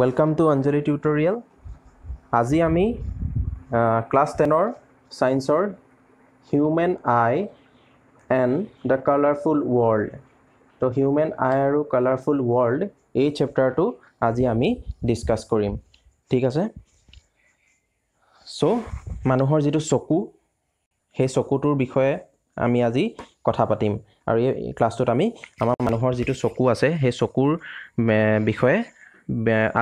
Welcome to Anjali Tutorial. Azi ami Class Tenor Science or Human Eye and The Colorful World. So Human Eye and Colorful World এই chapter 2 আজি আমি discuss করিম, ঠিক আছে? So মানুহৰ যেটো চকু, হে চকুটোৰ বিষয়ে আমি আজি কথা পাতিম আৰু এই ক্লাসটোত আমি আমাৰ মানুহৰ যেটো চকু আছে হে চকুৰ বিষয়ে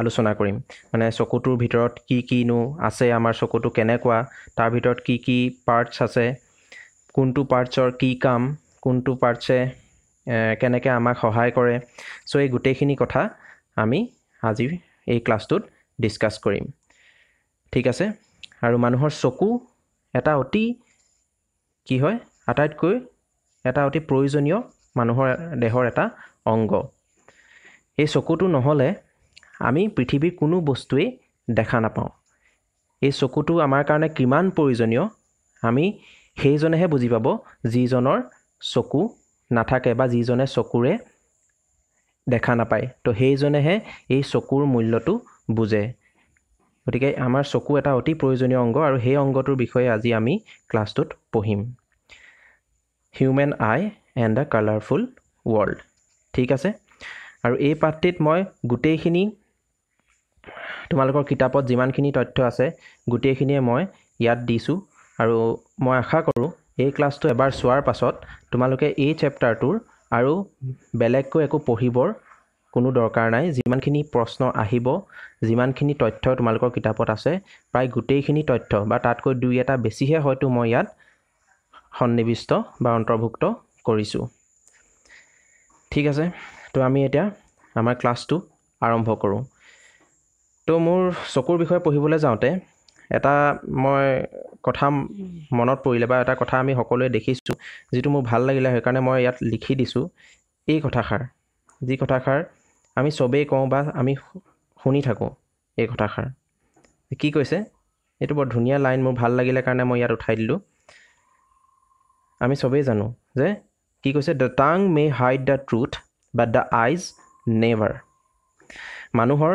আলোচনা কৰিম। মানে চকুটোৰ ভিতৰত কি কি নো আছে, আমাৰ চকুটো কেনেকুৱা, তাৰ ভিতৰত কি কি পাৰ্টছ আছে, কোনটো পাৰ্টছৰ কি কাম, কোনটো পাৰ্টছে কেনেকে আমাক সহায় কৰে, সো এই গুটেখিনি কথা আমি আজি এই ক্লাসটোত ডিসকাস কৰিম, ঠিক আছে? আৰু মানুহৰ চকু এটা অতি কি হয়, আটাইতকৈ এটা অতি প্ৰয়োজনীয় মানুহৰ দেহৰ এটা অংগ। এই চকুটো নহলে আমি পৃথিৱীৰ কোনো বস্তুই দেখা নাপাওঁ। এই চকুটো আমাৰ কাৰণে কিমান প্ৰয়োজনীয় আমি সেইজনেহে বুজি পাব যিজনৰ চকু নাথাকে বা যিজনে চকুৰে দেখা নাপায়। তো সেইজনেহে এই চকুৰ মূল্যটো বুজে। গতিকে আমাৰ চকু এটা অতি প্ৰয়োজনীয় অংগ আৰু সেই অংগটোৰ বিষয়ে আজি আমি ক্লাসটোত পঢ়িম। Human eye and the colourful world, ঠিক আছে? আৰু এই পাঠটিত মই গোটেইখিনি তোমালোকৰ কিতাপত যিমানখিনি তথ্য আছে গোটেইখিনিয়ে মই ইয়াত দিছো আৰু মই আশা কৰোঁ এই ক্লাসটো এবাৰ চোৱাৰ পাছত তোমালোকে এই চ্যাপ্টাৰটোৰ আৰু বেলেগকৈ একো পঢ়িবৰ কোনো দৰকাৰ নাই। যিমানখিনি প্ৰশ্ন আহিব, যিমানখিনি তথ্য তোমালোকৰ কিতাপত আছে প্ৰায় গোটেইখিনি তথ্য বা তাতকৈ দুই এটা বেছিহে হয়তো মই ইয়াত সন্নিবিষ্ট বা অন্তৰ্ভুক্ত কৰিছো, ঠিক আছে? তো আমি এতিয়া আমাৰ ক্লাসটো আৰম্ভ কৰোঁ। তো মোৰ চকুৰ বিষয়ে পঢ়িবলৈ যাওঁতে এটা মই কথা মনত পৰিলে বা এটা কথা আমি সকলোৱে দেখিছো যেটো মোৰ ভাল লাগিলে, সেইকাৰণে মই ইয়াত লিখি দিছো এই কথাখাৰ, যি কথাখাৰ আমি সবেই কওঁ বা আমি শুনি থাকো। এই কথাখাৰ কি কৈছে, এটো বৰ ধুনীয়া লাইন, মোৰ ভাল লাগিলে কাৰণে মই ইয়াত উঠাই দিলো। আমি সবেই জানো যে কি কৈছে, the tongue may hide the truth but the eyes never. মানুহৰ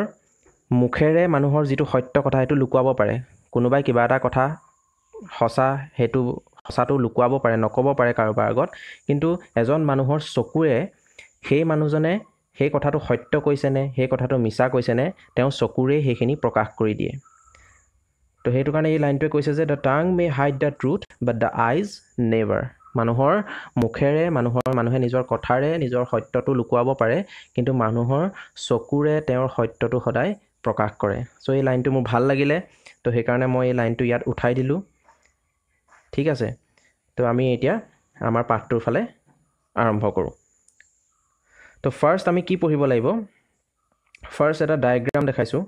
মুখেৰে মানুহৰ যেটো সত্য কথা হেতু লুকুৱাব পাৰে। কোনোবাই কিবা এটা কথা হসা হেতু হসাটো লুকুৱাব পাৰে, নকব পাৰে কাৰোবাৰ আগত, কিন্তু এজন মানুহৰ চকুৱে সেই মানুহজনে সেই কথাটো সত্য কৈছে নে সেই কথাটো মিছা কৈছে নে তেওঁ চকুৰে সেইখিনি প্ৰকাশ কৰি দিয়ে। তো হেতু কাৰণে এই লাইনটোৱে কৈছে যে the tongue may hide the truth but the eyes never. মানুহৰ মুখেৰে মানুহে নিজৰ কথাৰে নিজৰ সত্যটো লুকুৱাব পাৰে, কিন্তু মানুহৰ চকুৰে তেওঁৰ সত্যটো সদায় প্ৰকাশ কৰে। সো এই লাইনটো মোৰ ভাল লাগিলে, তো সেইকাৰণে মই এই লাইনটো ইয়াত উঠাই দিলো, ঠিক আছে? তো আমি এতিয়া আমাৰ পাঠটোৰ ফালে আৰম্ভ কৰোঁ। তো ফাৰ্স্ট আমি কি পঢ়িব লাগিব, ফাৰ্স্ট এটা ডায়াগ্ৰাম দেখাইছো।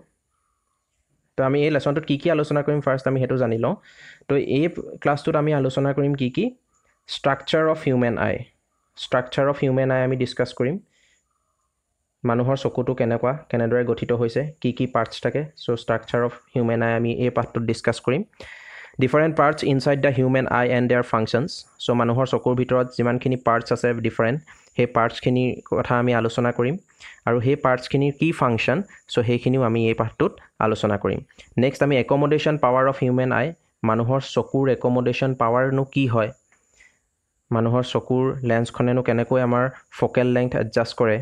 তো আমি এই লেসনটোত কি কি আলোচনা কৰিম ফাৰ্স্ট আমি হেতু জানি লওঁ। তো এই ক্লাসটোত আমি আলোচনা কৰিম কি কি, structure of human eye, structure of human eye আমি ডিসকাস কৰিম। মানুহৰ চকুটো কেনেকুৱা, কেনেদৰে গঠিত হৈছে, কি কি পাৰ্টছ থাকে, so structure of human eye আমি এই পাঠটো ডিসকাস কৰিম। Different parts inside the human eye and their functions, so মানুহৰ চকুৰ ভিতৰত যিমানখিনি পাৰ্টছ আছে ডিফাৰেন্ট সেই পাৰ্টছখিনি কথা আমি আলোচনা কৰিম আৰু সেই পাৰ্টছখিনিৰ কি ফাংশন, সো সেইখিনিও আমি এই পাঠটোত আলোচনা কৰিম। নেক্সট আমি accommodation power of human eye, মানুহৰ চকুৰ একমোডেশন পাৱাৰ নো কি হয়, মানুহৰ চকুৰ লেন্সখনে নো কেনেকৈ আমাৰ ফোকাল লেন্থ এডজাস্ট কৰে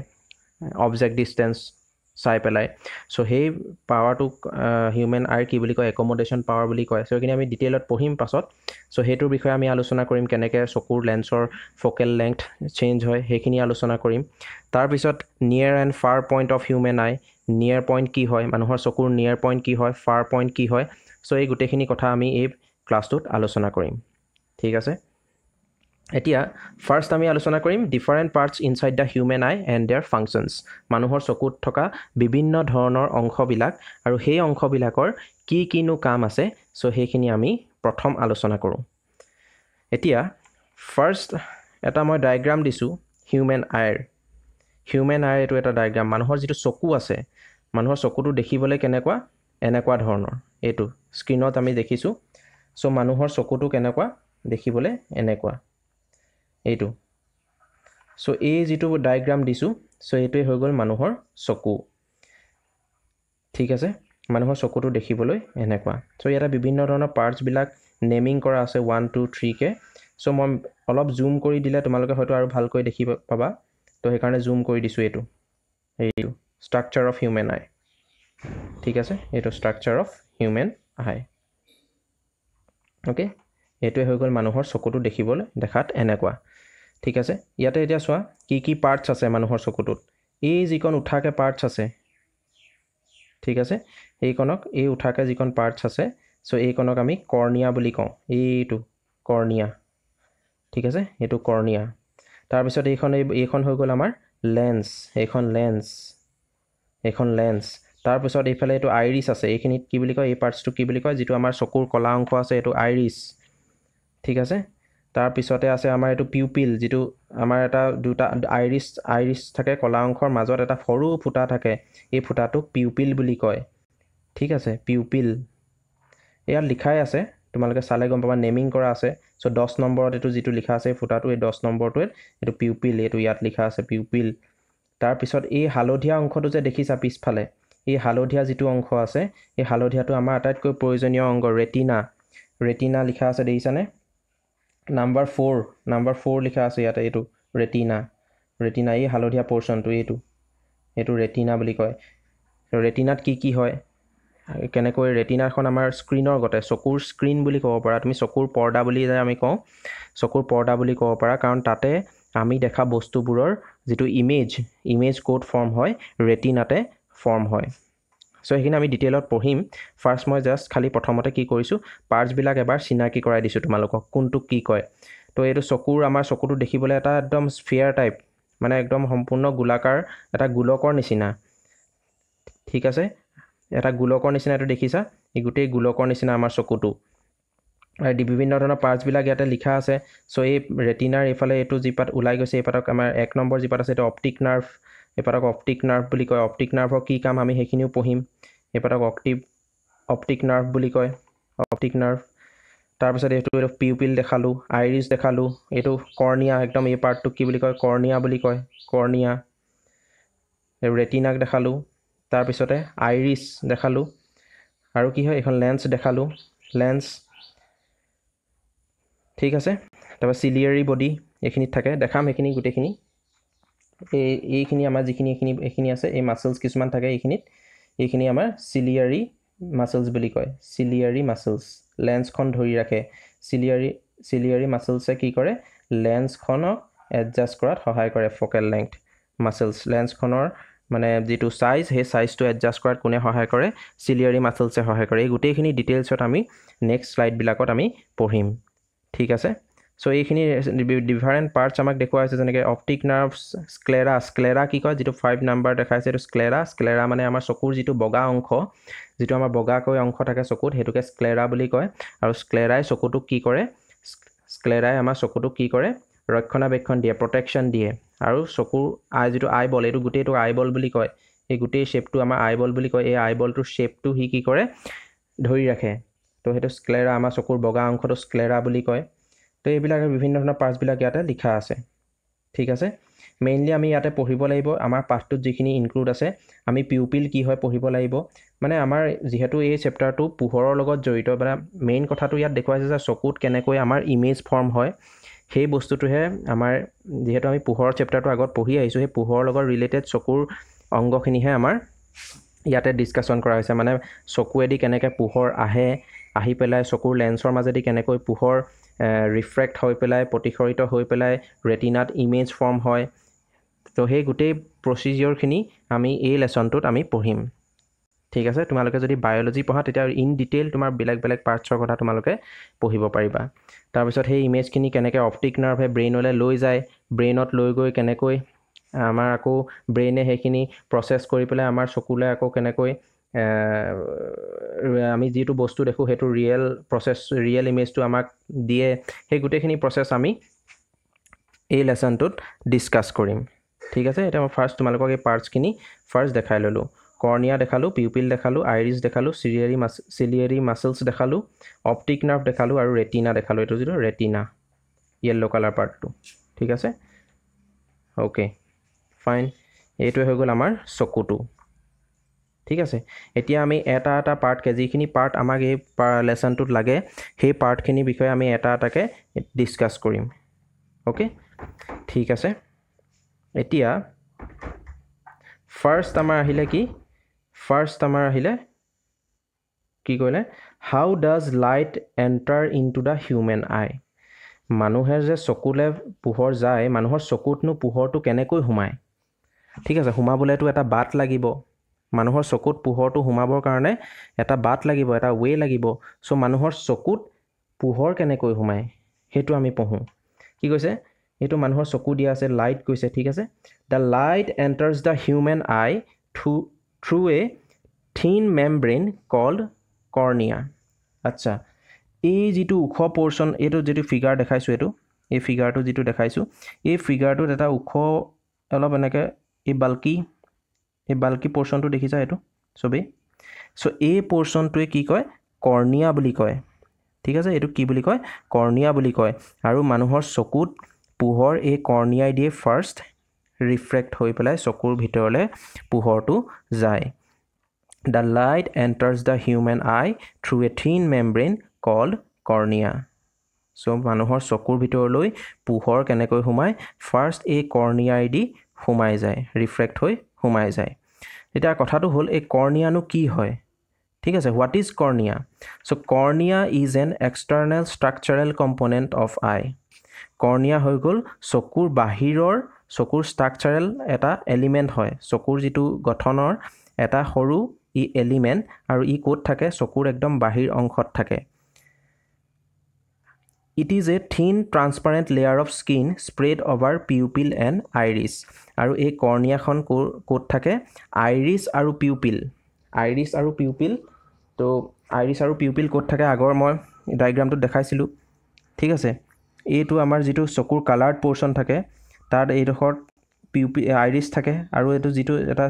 অবজেক্ট ডিসটেন্স চাই পেলাই, সো সেই পাৱাৰটো হিউম্যান আই কি বুলি কয়, একমোডেশন পাৱাৰ বুলি কয়। সো এখিনি আমি ডিটেইলত পঢ়িম পাছত, সো হেটোৰ বিষয়ে আমি আলোচনা কৰিম, কেনেকৈ চকুৰ লেন্সৰ ফোকাল লেন্থ চেঞ্জ হয় সেইখিনি আলোচনা কৰিম। তাৰ পিছত near and far point of human eye, near point কি হয়, মানুহৰ চকুৰ নিয়াৰ পইণ্ট কি হয়, ফাৰ পইণ্ট কি হয়, সো এই গুটেখিনি কথা আমি এই ক্লাসটোত আলোচনা কৰিম, ঠিক আছে? এতিয়া ফাৰ্স্ট আমি আলোচনা কৰিম different parts inside the human eye and their functions, মানুহৰ চকুত থকা বিভিন্ন ধৰণৰ অংশবিলাক আৰু সেই অংশবিলাকৰ কি কি নো কাম আছে, সো সেইখিনি আমি প্ৰথম আলোচনা কৰোঁ। এতিয়া ফাৰ্স্ট এটা মই ডায়াগ্ৰাম দিছো হিউম্যান আইৰ, হিউম্যান আইৰ এটো এটা ডায়াগ্ৰাম। মানুহৰ যেটো চকু আছে, মানুহৰ চকুটো দেখিবলৈ কেনেকুৱা, এনেকুৱা ধৰণৰ, এটো স্ক্ৰিনত আমি দেখিছো। সো মানুহৰ চকুটো কেনেকুৱা দেখিবলৈ, এনেকুৱা এইটো। সো এই যেটো ডায়াগ্ৰাম দিছো, সো এইটোই হৈ গল মানুহৰ চকু, ঠিক আছে মানুহৰ চকুটো দেখিবলৈ এনেকুৱা সো ইয়াটা বিভিন্ন ধৰণৰ পাৰ্টস বিলাক নেমিং কৰা আছে 1 2 3 কে সো মই অলপ জুম কৰি দিলে তোমালোকে হয়তো আৰু ভালকৈ দেখি পাবা তো সেই কাৰণে জুম কৰি দিছো এটো এইটো স্ট্ৰাকচাৰ অফ হিউম্যান আই ঠিক আছে এটো structure of human eye okay এটো হৈ গল মানুহৰ চকুটো দেখিবলৈ দেখাত এনেকুৱা ঠিক আছে ইয়াতে এতিয়া সোৱা কি পাৰ্টস আছে মানুহৰ চকুটোত এই যিকোন উঠাকে পার্টস আছে ঠিক আছে এই কোণক এই উঠাকে যিকোন পার্টস আছে সো এই কোণক আমি কর্নিয়া বুলি কও এইটো কর্নিয়া ঠিক আছে এটো কর্নিয়া তার পিছত এইখন হৈ গল আমাৰ লেন্স এইখন লেন্স তার পিছত এইফালে এটো আইরিস আছে এইখিনিত কি বুলি কয় এই পার্টসটো কি বুলি কয় যেটো আমাৰ চকুৰ কলা অংশ আছে এটো আইৰিস ঠিক আছে তাৰ পিছতে আছে আমাৰ এটো পিউপিল যেটো আমাৰ এটা দুটা আইৰিস থাকে কলা অংশৰ মাজত এটা সৰু ফুটা থাকে এই ফুটাটো পিউপিল বুলি কয় ঠিক আছে পিউপিল ইয়াৰ লিখাই আছে তোমালকে সালে গম পাবা নেমিং কৰা আছে সো 10 নম্বৰত এটো যেটো লিখা আছে ফুটাটো এই 10 নম্বৰটো এটো পিউপিল এটো ইয়াত লিখা আছে পিউপিল তার পিছত এই হালধিয়া অংশটো যে দেখিছা পিছফালে এই হালধিয়া যেটো অংশ আছে এই হালধিয়াটো আমাৰ আটাইতকৈ প্ৰয়োজনীয় অংগ ৰেটিনা ৰেটিনা লিখা আছে দেখিছানে number 4 लिखा আছে ইয়াতে এটো ৰেটিনা এই হালধিয়া পোৰশন টু এটো ৰেটিনা বুলি কয় ৰেটিনাত কি হয় কেনে কয় ৰেটিনাখন আমাৰ স্ক্ৰিনৰ গতে চকুৰ স্ক্ৰিন বুলি কব পাৰা তুমি চকুৰ পৰ্দা বুলি যায় আমি কও চকুৰ পৰ্দা বুলি কব পাৰা কাৰণ তাতে আমি দেখা বস্তুবোৰৰ যেটো ইমেজ কোড ফৰ্ম হয় ৰেটিনাতে ফৰ্ম হয় সো এখানে আমি ডিটেইলত পঢ়িম ফাৰ্স্ট মই জাস্ট খালি প্ৰথমতে কি কৰিছো পাৰ্টস বিলাক এবাৰ চিনাকি কৰাই দিছো তোমালোকক কোনটো কি কয় তো এটো চকুৰ আমাৰ চকুটো দেখিবলৈ এটা একদম স্ফিয়াৰ টাইপ মানে একদম সম্পূৰ্ণ গোলাকাৰ এটা গোলকৰ নিচিনা ঠিক আছে এটা গোলকৰ নিচিনা এটো দেখিছা এই গুটেই গোলকৰ নিচিনা আমাৰ চকুটো আৰু দি বিভিন্ন ধৰণৰ পাৰ্টস বিলাক ইয়াতে লিখা আছে সো এই ৰেটিনাৰ এফালে এটো জিপাত ওলাই গৈছে এপাতক আমাৰ 1 নম্বৰ জিপাত আছে এটা অপটিক নাৰ্ভ এপাৰক অপটিক নাৰ্ভ বুলি কয় অপটিক নাৰ্ভৰ কি কাম আমি হেখিনিও পঢ়িম এপাৰক অপটিক নাৰ্ভ বুলি কয় অপটিক নাৰ্ভ তাৰ পিছত এটো পিউপিল দেখালো আইরিস দেখালো এটো কর্নিয়া একদম এই পার্টটো কি বুলি কয় কর্নিয়া বুলি কয় কর্নিয়া ৰেটিনাক দেখালো তাৰ পিছতে আইৰিস দেখালো আৰু কি হয় এখন লেন্স দেখালো লেন্স ঠিক আছে তবে সিলিয়াৰি বডি এখিনি থাকে দেখাম এখিনি গুটেখিনি এইখিনি আমাৰ যিখিনি এইখিনি আছে এই মাসলস কিছুমান থাকে এইখিনি আমাৰ সিলিয়াৰি মাসলস বুলি কয় সিলিয়াৰি মাসলস লেন্সখন ধৰি ৰাখে সিলিয়াৰি মাসলসে কি কৰে লেন্সখনক এডজাস্ট কৰাত সহায় কৰে ফোকাল লেংথ মাসলস লেন্সখনৰ মানে যেটো সাইজ হে সাইজটো এডজাস্ট কৰাত কোনে সহায় কৰে সিলিয়াৰি মাসলসে সহায় কৰে এই গুটেখিনি ডিটেইলছত আমি নেক্সট স্লাইড বিলাকত আমি পঢ়িম ঠিক আছে সো এইখিনি ডিফারেন্ট পার্টস আমাক দেখুৱা আছে যেনে অপটিক নাৰ্ভস স্ক্লেৰা কি কয় যেটো 5 নাম্বাৰ দেখাইছে এটো স্ক্লেৰা মানে আমাৰ চকুৰ যেটো বগা অংশ যেটো আমাৰ বগা কৈ অংশ থাকে চকুত হেতুকে স্ক্লেৰা বুলি কয় আৰু স্ক্লেৰাই চকুটো কি কৰে স্ক্লেৰাই আমাৰ চকুটো কি কৰে ৰক্ষণাবেক্ষণ দিয়ে প্ৰটেকচন দিয়ে আৰু চকুৰ আই যেটো আইবল এটো গুটেটো আইবল বুলি কয় এই গুটে শেপটো আমাৰ আইবল বুলি কয় এই আইবলটো শেপটো হি কি কৰে ধৰি ৰাখে তো হেতু স্ক্লেৰা আমাৰ চকুৰ বগা অংশটো স্ক্লেৰা বুলি কয় তো এইবিলাক বিভিন্ন ধৰণৰ পার্টস বিলাক ইয়াতে লিখা আছে ঠিক আছে মেইনলি আমি ইয়াতে পঢ়িব লাগিব আমাৰ পাঠটোত যিখিনি ইনক্লুড আছে আমি পিউপিল কি হয় পঢ়িব লাগিব মানে আমাৰ যেহেতু এই চ্যাপ্টাৰটো পোহৰৰ লগত জড়িত মানে মেইন কথাটো ইয়াত দেখুৱাইছে যে চকুত কেনেকৈ আমাৰ ইমেজ ফৰ্ম হয় সেই বস্তুটোহে আমাৰ যেহেতু আমি পোহৰৰ চ্যাপ্টাৰটো আগত পঢ়ি আহিছো সেই পোহৰৰ লগত ৰিলেটেড চকুৰ অংগখিনিহে আমাৰ ইয়াতে ডিসকাশন কৰা হৈছে মানে চকুৱেদি কেনেকৈ পোহৰ আহে আহি পেলাই চকুৰ লেন্সৰ মাজেদি কেনেকৈ পোহৰ ৰিফ্ৰেক্ট হৈ পেলাই প্ৰতিখৰিত হৈ পেলাই ৰেটিনাত ইমেজ ফৰ্ম হয় তো হে গুটেই প্ৰসিজিয়ৰ খিনি আমি এই লেসনটোত আমি পঢ়িম ঠিক আছে তোমালোকে যদি বায়োলজি পঢ়া তেতিয়া ইন ডিটেইল তোমাৰ বিলাক বিলাক পাৰ্টছৰ কথা তোমালোকে পঢ়িব পাৰিবা তাৰ পিছত হে ইমেজ খিনি কেনেকৈ অপটিক নাৰ্ভে ব্ৰেইনলৈ লৈ যায় ব্ৰেইনত লৈ গৈ কেনেকৈ আমাৰ আকৌ ব্ৰেইনে হে খিনি প্ৰসেস কৰি পেলাই আমাৰ চকুলে আকৌ কেনেকৈ আমি যেটো বস্তু দেখো হেতু ৰিয়েল প্ৰসেস ৰিয়েল ইমেজটো আমাক দিয়ে সেই গুটেখিনি প্ৰসেস আমি এই লেসনটোত ডিসকাস কৰিম ঠিক আছে এটা মই ফার্স্ট তোমালোকক এই পার্টস খিনি ফার্স্ট দেখাই ললো কর্নিয়া দেখালো পিউপিল দেখালো আইরিস দেখালো সিলিয়ারি মাসলস দেখালো অপটিক নার্ভ দেখালো আৰু ৰেটিনা দেখালো এটো যেটো ৰেটিনা ইয়েলো কালাৰ পাৰ্টটো ঠিক আছে ওকে ফাইন এইটো হৈ গল আমাৰ চকুটো ঠিক আছে এতিয়া আমি এটা এটা পার্ট কে যেখিনি পার্ট আমাক এই লেসন টুত লাগে সেই পার্ট খিনি বিষয়ে আমি এটা এটাকে ডিসকাস কৰিম ওকে ঠিক আছে এতিয়া ফাৰ্স্ট আমাৰ আহিলে কি ফাৰ্স্ট আমাৰ আহিলে কি কইলে how does light enter into the human eye মানুহেৰ যে চকুলে পোহৰ যায় মানুহৰ চকুতনো পোহৰটো কেনেকৈ হুমায় ঠিক আছে হুমাবলেটো এটা বাট লাগিব মানুহৰ চকুত পোহৰটো হুমাবৰ কাৰণে এটা বাট লাগিব এটা ওয়ে লাগিব সো মানুহৰ চকুত পোহৰ কেনেকৈ হুমায় হেতু আমি পঢ়ো কি কৈছে এটো মানুহৰ চকু দিয়া আছে লাইট কৈছে ঠিক আছে the light enters the human eye through a thin membrane called cornea আচ্ছা এই যেটো উখ পোরশন এটো যেটো ফিগার দেখাইছো এটো এই ফিগারটো যেটো দেখাইছো এই ফিগারটো এটা উখ অলপ এনেকে এই বালকি পোরশনটো দেখিছা এটো সবে সো এই পোৰশনটোৱে কি কয় কর্নিয়া বুলি কয় ঠিক আছে এটো কি বুলি কয় কর্নিয়া বুলি কয় আৰু মানুহৰ চকুত পোহৰ এই কৰ্নিয়াই দিয়ে ফাৰ্স্ট ৰিফ্ৰেক্ট হৈ পলাই চকুৰ ভিতৰলে পোহৰটো যায় The light enters the human eye through a thin membrane called cornea. So, manuhor sokur bhitor loi puhor kenekoi humai first a cornea di humai jai refract hoi humai jai. Eta kotha tu hol a cornea nu ki hoy. Thik ase what is cornea? So cornea is an external structural component of eye. Cornea hoi gol sokur bahiror sokur structural eta element hoy. Sokur jitu gothonor eta horu ই element আৰু ই কোড থাকে চকুৰ একদম বাহিৰ অংশত থাকে it is a thin transparent layer of skin spread over pupil and iris আৰু এই কৰ্নিয়াখন কোড থাকে আইৰিস আৰু পিউপিল তো আইৰিস আৰু পিউপিল কোড থাকে আগৰ মই ডায়াগ্ৰামটো দেখাইছিলো ঠিক আছে এইটো আমাৰ যেটো চকুৰ কালাৰ্ড পোৰশন থাকে তাৰ এইডখৰ পিউপিল আইৰিস থাকে আৰু এইটো যেটো এটা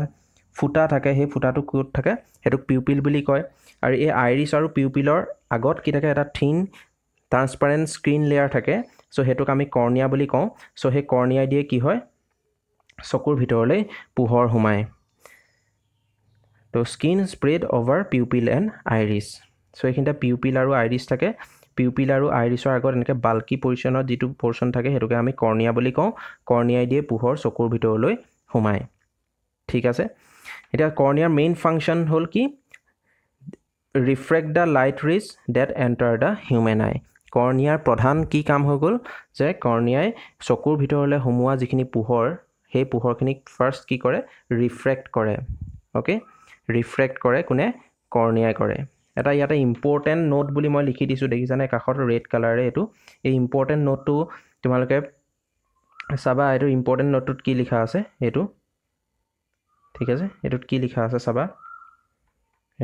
ফুটা থাকে হে ফুটাটো কোড থাকে হেটুক পিউপিল বুলি কয় আৰু এই আইৰিস আৰু পিউপিলৰ আগত কি থাকে এটা থিন ট্রান্সপারেন্ট স্ক্রিন লেয়ার থাকে সো হেটুক আমি কর্নিয়া বুলি কওঁ সো হে কর্নিয়া দিয়ে কি হয় চকুৰ ভিতৰলে পোহৰ হুমায় তো skin spread over pupil and iris so এইখিনটা পিউপিল আৰু আইৰিস থাকে পিউপিল আৰু আইৰিসৰ আগত এনেকে বালকি পজিশনত যেটো পোৰশন থাকে হেটুকে আমি কৰ্নিয়া বুলি কওঁ কৰ্নিয়া দিয়ে পোহৰ চকুৰ ভিতৰলে হুমায় ঠিক আছে It cornea main function hol ki refract the light rays that enter the human eye. Cornea pradhan ki kaam ho gol je cornea sokur bhitorle humua jikini puhor he puhor kini first ki kore refract kore. Okay, refract kore kune cornea kore. Eta yata important note buli moi likhi disu dekhisa na kakhor red color e etu ei important note tu tumaloke saba etu important note tut ki likha ase etu ठीक है एटुत की लिखा আছে সবা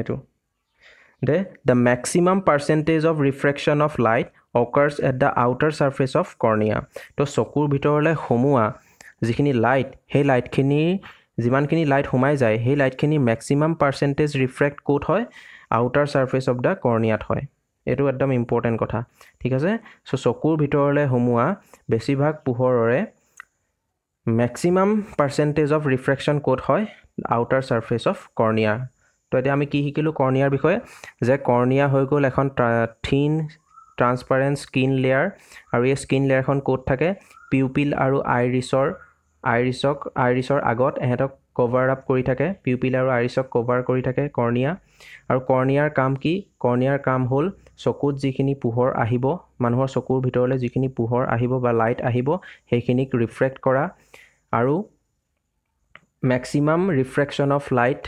এটু the maximum percentage of refraction of light occurs at the outer surface of cornea तो চকুৰ ভিতৰলে হুমুৱা যিখিনি লাইট হে লাইটখিনি যিমানখিনি লাইট হুমাই যায় হে লাইটখিনি maximum percentage refract কোট হয় outer surface of the cornea হয় এটু একদম ইম্পৰ্টেন্ট কথা ঠিক আছে সো চকুৰ ভিতৰলে হুমুৱা বেছিভাগ পোহৰৰে maximum percentage of refraction কোট হয় outer surface of cornea to eta ami ki hikilu cornea bikhoye je cornea hoy gol ekhon thin transparent skin layer aru ei skin layer khon coat thake pupil aru irisor agot ehetok cover up kori thake pupil aru irisok cover kori thake cornea aru cornear kaam hol sokut jikini puhor ahibo manuhor sokur bhitorle jikini puhor ahibo ba light ahibo hekinik refract kora aru maximum refraction of light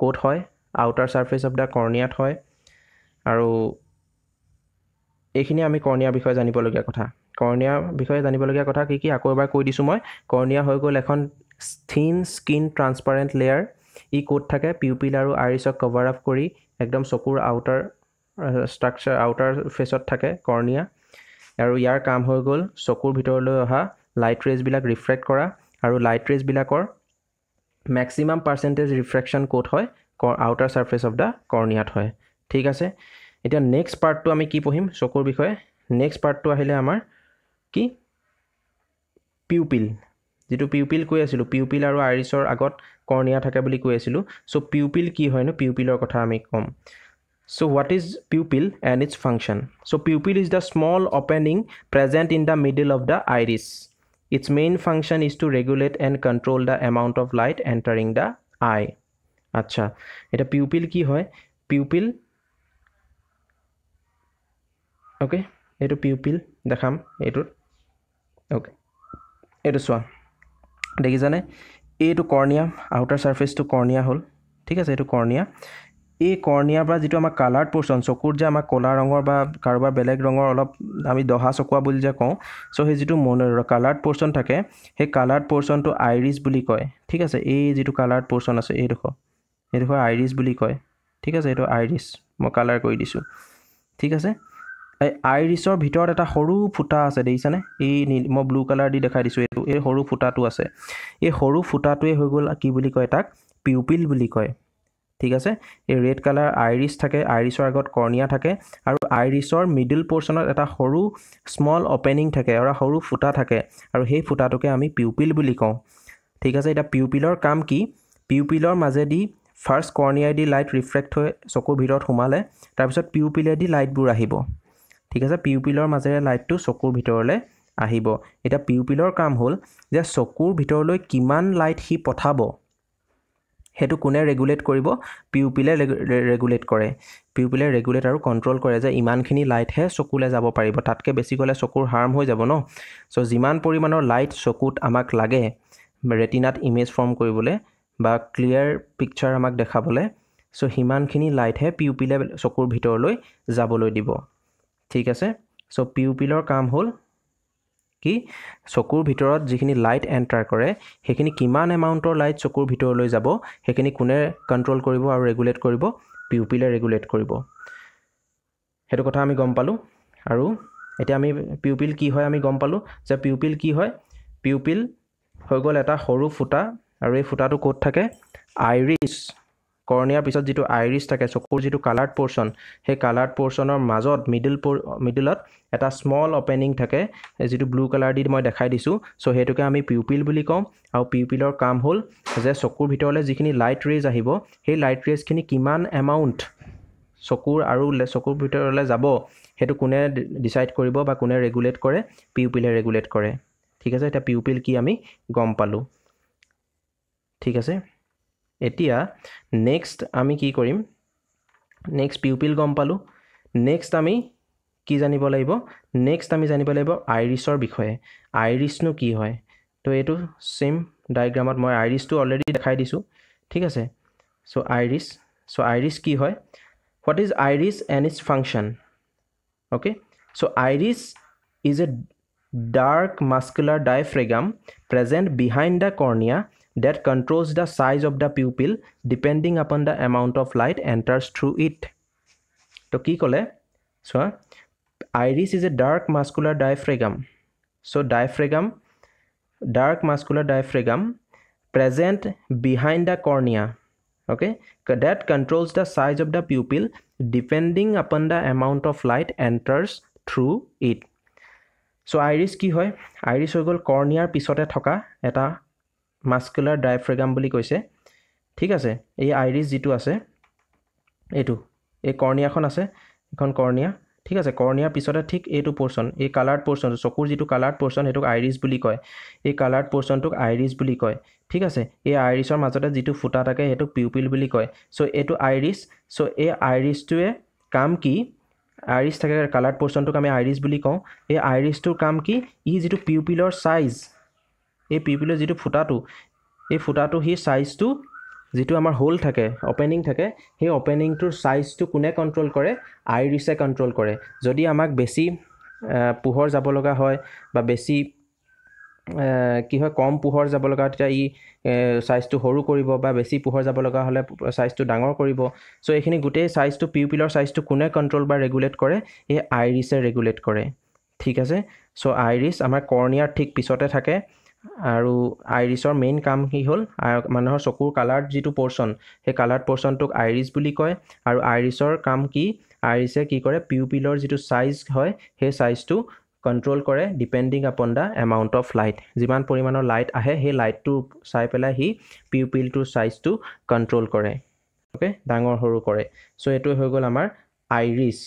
কোট হয় outer surface of the cornea হয় আৰু এইখিনি আমি cornea বিষয়ে জানিবলগীয়া কথা কি কি আকৌ এবাৰ কৈ দিছো মই কর্নিয়া হৈ গল এখন thin skin transparent layer ই কোট থাকে pupil আৰু irisক cover up কৰি একদম চকুৰ outer structure outer faceত থাকে কৰ্নিয়া আৰু ইয়াৰ কাম হৈ গল চকুৰ ভিতৰলৈ অহা light rays বিলাক refract কৰা আৰু light rays বিলাকৰ maximum percentage refraction কোট হয় outer surface of the cornea হয় ঠিক আছে এটা নেক্সট পার্টটো আমি কি পঢ়িম চকুৰ বিষয়ে নেক্সট পাৰ্টটো আহিলে আমাৰ কি পিউপিল जितु pupil कोई आसिलु pupil आरो iris और आगत cornea थाके बोली कोई आसिलु सो pupil की होय न pupil र कथा आमी कम so what is pupil and its function so pupil is the small opening present in the middle of the iris its main function is to regulate and control the amount of light entering the eye अच्छा एटा pupil की होय pupil okay एटो pupil देखाम एटो okay एटो स्वा देखि जाने एटो cornea outer surface to cornea होल ठीक আছে एटो cornea ए cornea ब्रा जितो आमा कलर्ड पोर्शन चकुर जे आमा कोला रंगर बा कारबा बेलेग रंगर অলপ আমি দহা চকুয়া বুলি যে কও সো হে জিটো মনৰ কালাৰ্ড পোৰ্চন থাকে হে কালাৰ্ড পোৰ্চনটো আইৰিছ বুলি কয় ঠিক আছে এই জিটো কালাৰ্ড পোৰ্চন আছে এই দেখো আইৰিছ বুলি কয় ঠিক আছে এটো আইৰিছ মই কালাৰ কৰি দিছো ঠিক আছে এই আইৰিছৰ ভিতৰত এটা সৰু ফুটা আছে দেখিছানে এই মই ব্লু কালাৰ দি দেখাই দিছো এটো এই সৰু ফুটাটো আছে এই সৰু ফুটাটোৱে হৈ গল কি বুলি কয় তাক পিউপিল বুলি কয় ঠিক আছে এই রেড কালার আইরিস থাকে আইৰিসৰ আগত কৰ্ণিয়া থাকে আৰু আইৰিসৰ মিডল পোৰশনত এটা সৰু স্মল ওপেনিং থাকে আৰু সৰু ফুটা থাকে আৰু সেই ফুটাটোকে আমি পিউপিল বুলি কওঁ ঠিক আছে এটা পিউপিলৰ কাম কি পিউপিলৰ মাজেদি ফাৰ্স্ট কৰ্ণিয়াদি লাইট ৰিফ্ৰেক্ট হৈ চকুৰ ভিতৰত হুমালে তাৰ পিছত পিউপিলেদি লাইটবোৰ আহিব ঠিক আছে পিউপিলৰ মাজেৰে লাইটটো চকুৰ ভিতৰলৈ আহিব এটা পিউপিলৰ কাম হ'ল যে চকুৰ ভিতৰলৈ কিমান লাইট হি পঠাব हेतु कुने रेगुलेट करिबो पिउपिले रेगुलेट करे पिउपिले रेगुलेट आरो कंट्रोल करे जे इमानखिनि लाइट हे चकुले जाबो पारिबो तातके बेसी गले चकुर हार्म हो जाबो न सो जिमान परिमाणर लाइट चकुत आमाक लागे रेटिनात इमेज फर्म करिबोले बा क्लियर पिक्चर आमाक देखाबोले सो हिमानखिनि लाइट हे पिउपिले चकुर भितरलै जाबोलै दिबो ठीक আছে सो पिउपिलर काम होल कि चकुर भितरत जेखिनि लाइट एन्टर करे हेखिनि किमान अमाउन्टर लाइट चकुर भितर লৈ যাব हेखिनि कुने कंट्रोल करिवो आरो रेगुलेट करिवो पिउपिले रेगुलेट करिवो हेतु কথা আমি গম পালো আৰু এটা আমি পিউপিল কি হয় আমি গম পালো যে পিউপিল কি হয় পিউপিল হৈ গল এটা সৰু ফুটা আৰু এই ফুটাটো কোত থাকে আইৰিস কৰ্ণিয়াৰ পিছত যেটো আইৰিস থাকে চকুৰ যেটো কালাৰ্ড পোৰশন হে কালাৰ্ড পোৰশনৰ মাজত মিডলত এটা স্মল ওপেনিং থাকে যেটো ব্লু কালাৰ দি মই দেখাই দিছো সো হেতুকে আমি পিউপিল বুলি কম আৰু পিউপিলৰ কাম হল যে চকুৰ ভিতৰলে যিখিনি লাইট ৰেজ আহিব হে লাইট ৰেজ খিনি কিমান এমাউন্ট চকুৰ আৰু চকুৰ ভিতৰলে যাব হেতু কোনে ডিসাইড কৰিব বা কোনে ৰেগুলেট কৰে পিউপিলে ৰেগুলেট কৰে ঠিক আছে এটা পিউপিল কি আমি গম পালো ঠিক আছে एतिया नेक्स्ट आमी की करिम नेक्स्ट पिउपिल गम पालु नेक्स्ट आमी की जानिब लागिबो नेक्स्ट आमी जानिब लागिबो आइरिसर बिखय आइरिस नु की होय तो एतु सेम डायग्रामत মই आइरिस टु ऑलरेडी দেখাই দিছো ঠিক আছে সো আইরিস কি হয় what is iris and it's function okay so iris is a dark muscular diaphragm present behind the cornea that controls the size of the pupil depending upon the amount of light enters through it to ki kole so iris is a dark muscular diaphragm so diaphragm dark muscular diaphragm present behind the cornea okay that controls the size of the pupil depending upon the amount of light enters through it so iris ki hoy iris hol cornea pisote thoka eta muscular diaphragm বুলি কৈছে ঠিক আছে এই iris যেটো আছে এটো এই কর্ণিয়াখন আছে এখন কর্ণিয়া ঠিক আছে কর্ণিয়া পিছতে ঠিক এটো পোরশন এই কালার্ড পোরশন চকুৰ যেটো কালাৰ্ড পোৰশন এটো আইৰিস বুলি কয় এই কালাৰ্ড পোৰশনটোক আইৰিস বুলি কয় ঠিক আছে এই আইৰিসৰ মাজতে যেটো ফুটা থাকে এটো পিউপিল বুলি কয় সো এটো আইরিস সো এই আইৰিসটোৱে কাম কি আইৰিস থাকে কালাৰ্ড পোৰশনটোক আমি আইৰিস বুলি কওঁ এই আইৰিসটোৰ কাম কি ই যেটো পিউপিলৰ সাইজ ए पिपिल जितु फुटाटु ए फुटाटु हि साइज टु जितु आमार होल थाके ओपनिंग थाके हे ओपनिंग टुर साइज टु कुने कंट्रोल करे आइरिसे कंट्रोल करे जदि आमाक बेसी पुहर जाब लगा होय बा बेसी कि होय कम पुहर जाब लगा ता इ साइज टु हरु करिवो बा बेसी पुहर जाब लगा हले साइज टु डांगर करिवो सो एखिनि गुटे साइज टु पिपिलर साइज टु कुने कंट्रोल बा रेगुलेट करे ए आइरिसे रेगुलेट करे ठीक आसे सो आइरिस आमार कॉर्निया ठीक पिसते थाके আৰু আইৰিসৰ মেইন কাম কি হল মানুহৰ চকুৰ কালাৰ যেটো পোৰশন হে কালাৰ পোৰশনটোক আইৰিস বুলি কয় আৰু আইৰিসৰ কাম কি আইৰিসে কি কৰে পিউপিলৰ যেটো সাইজ হয় হে সাইজটো control kore depending upon the amount of light. Jiman porimanor light ahe he light to sai pela hi pupil to size to control kore. Okay, dangor horu kore. So etu hoy gol amar iris.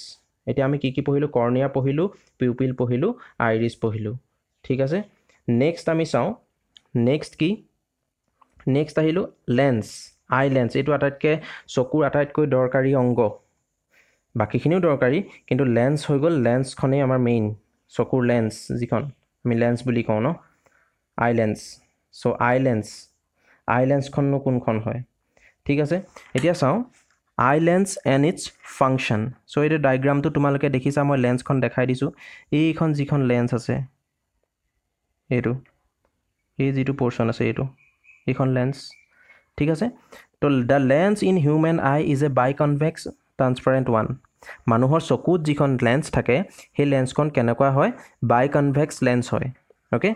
Eti ami ki ki pohilu cornea pohilu, pupil pohilu, iris pohilu. Thik ase. Next ami sao. Next ki next ahilu lens. Eye lens etu ataitke sokur ataitko dorkari ongo. Baki khiniu dorkari kintu lens hoy gol lens khone amar main. Sokur lens zikon. Ami lens buli kau no. Eye lens. So eye lens khon no kun khon hoy. ঠিক আছে এতিয়া চাও eye lens and it's function so এই diagram তো তোমালকে দেখিছা মই লেন্সখন দেখাই দিছো এইখন জিখন লেন্স আছে এটো এই যেটো পোরশন আছে এটো এইখন লেন্স ঠিক আছে তো the lens in human eye is a biconvex transparent one মানুহৰ চকুত জিখন লেন্স থাকে হে লেন্সখন কেনেকুৱা হয় বাইকনভেক্স লেন্স হয় okay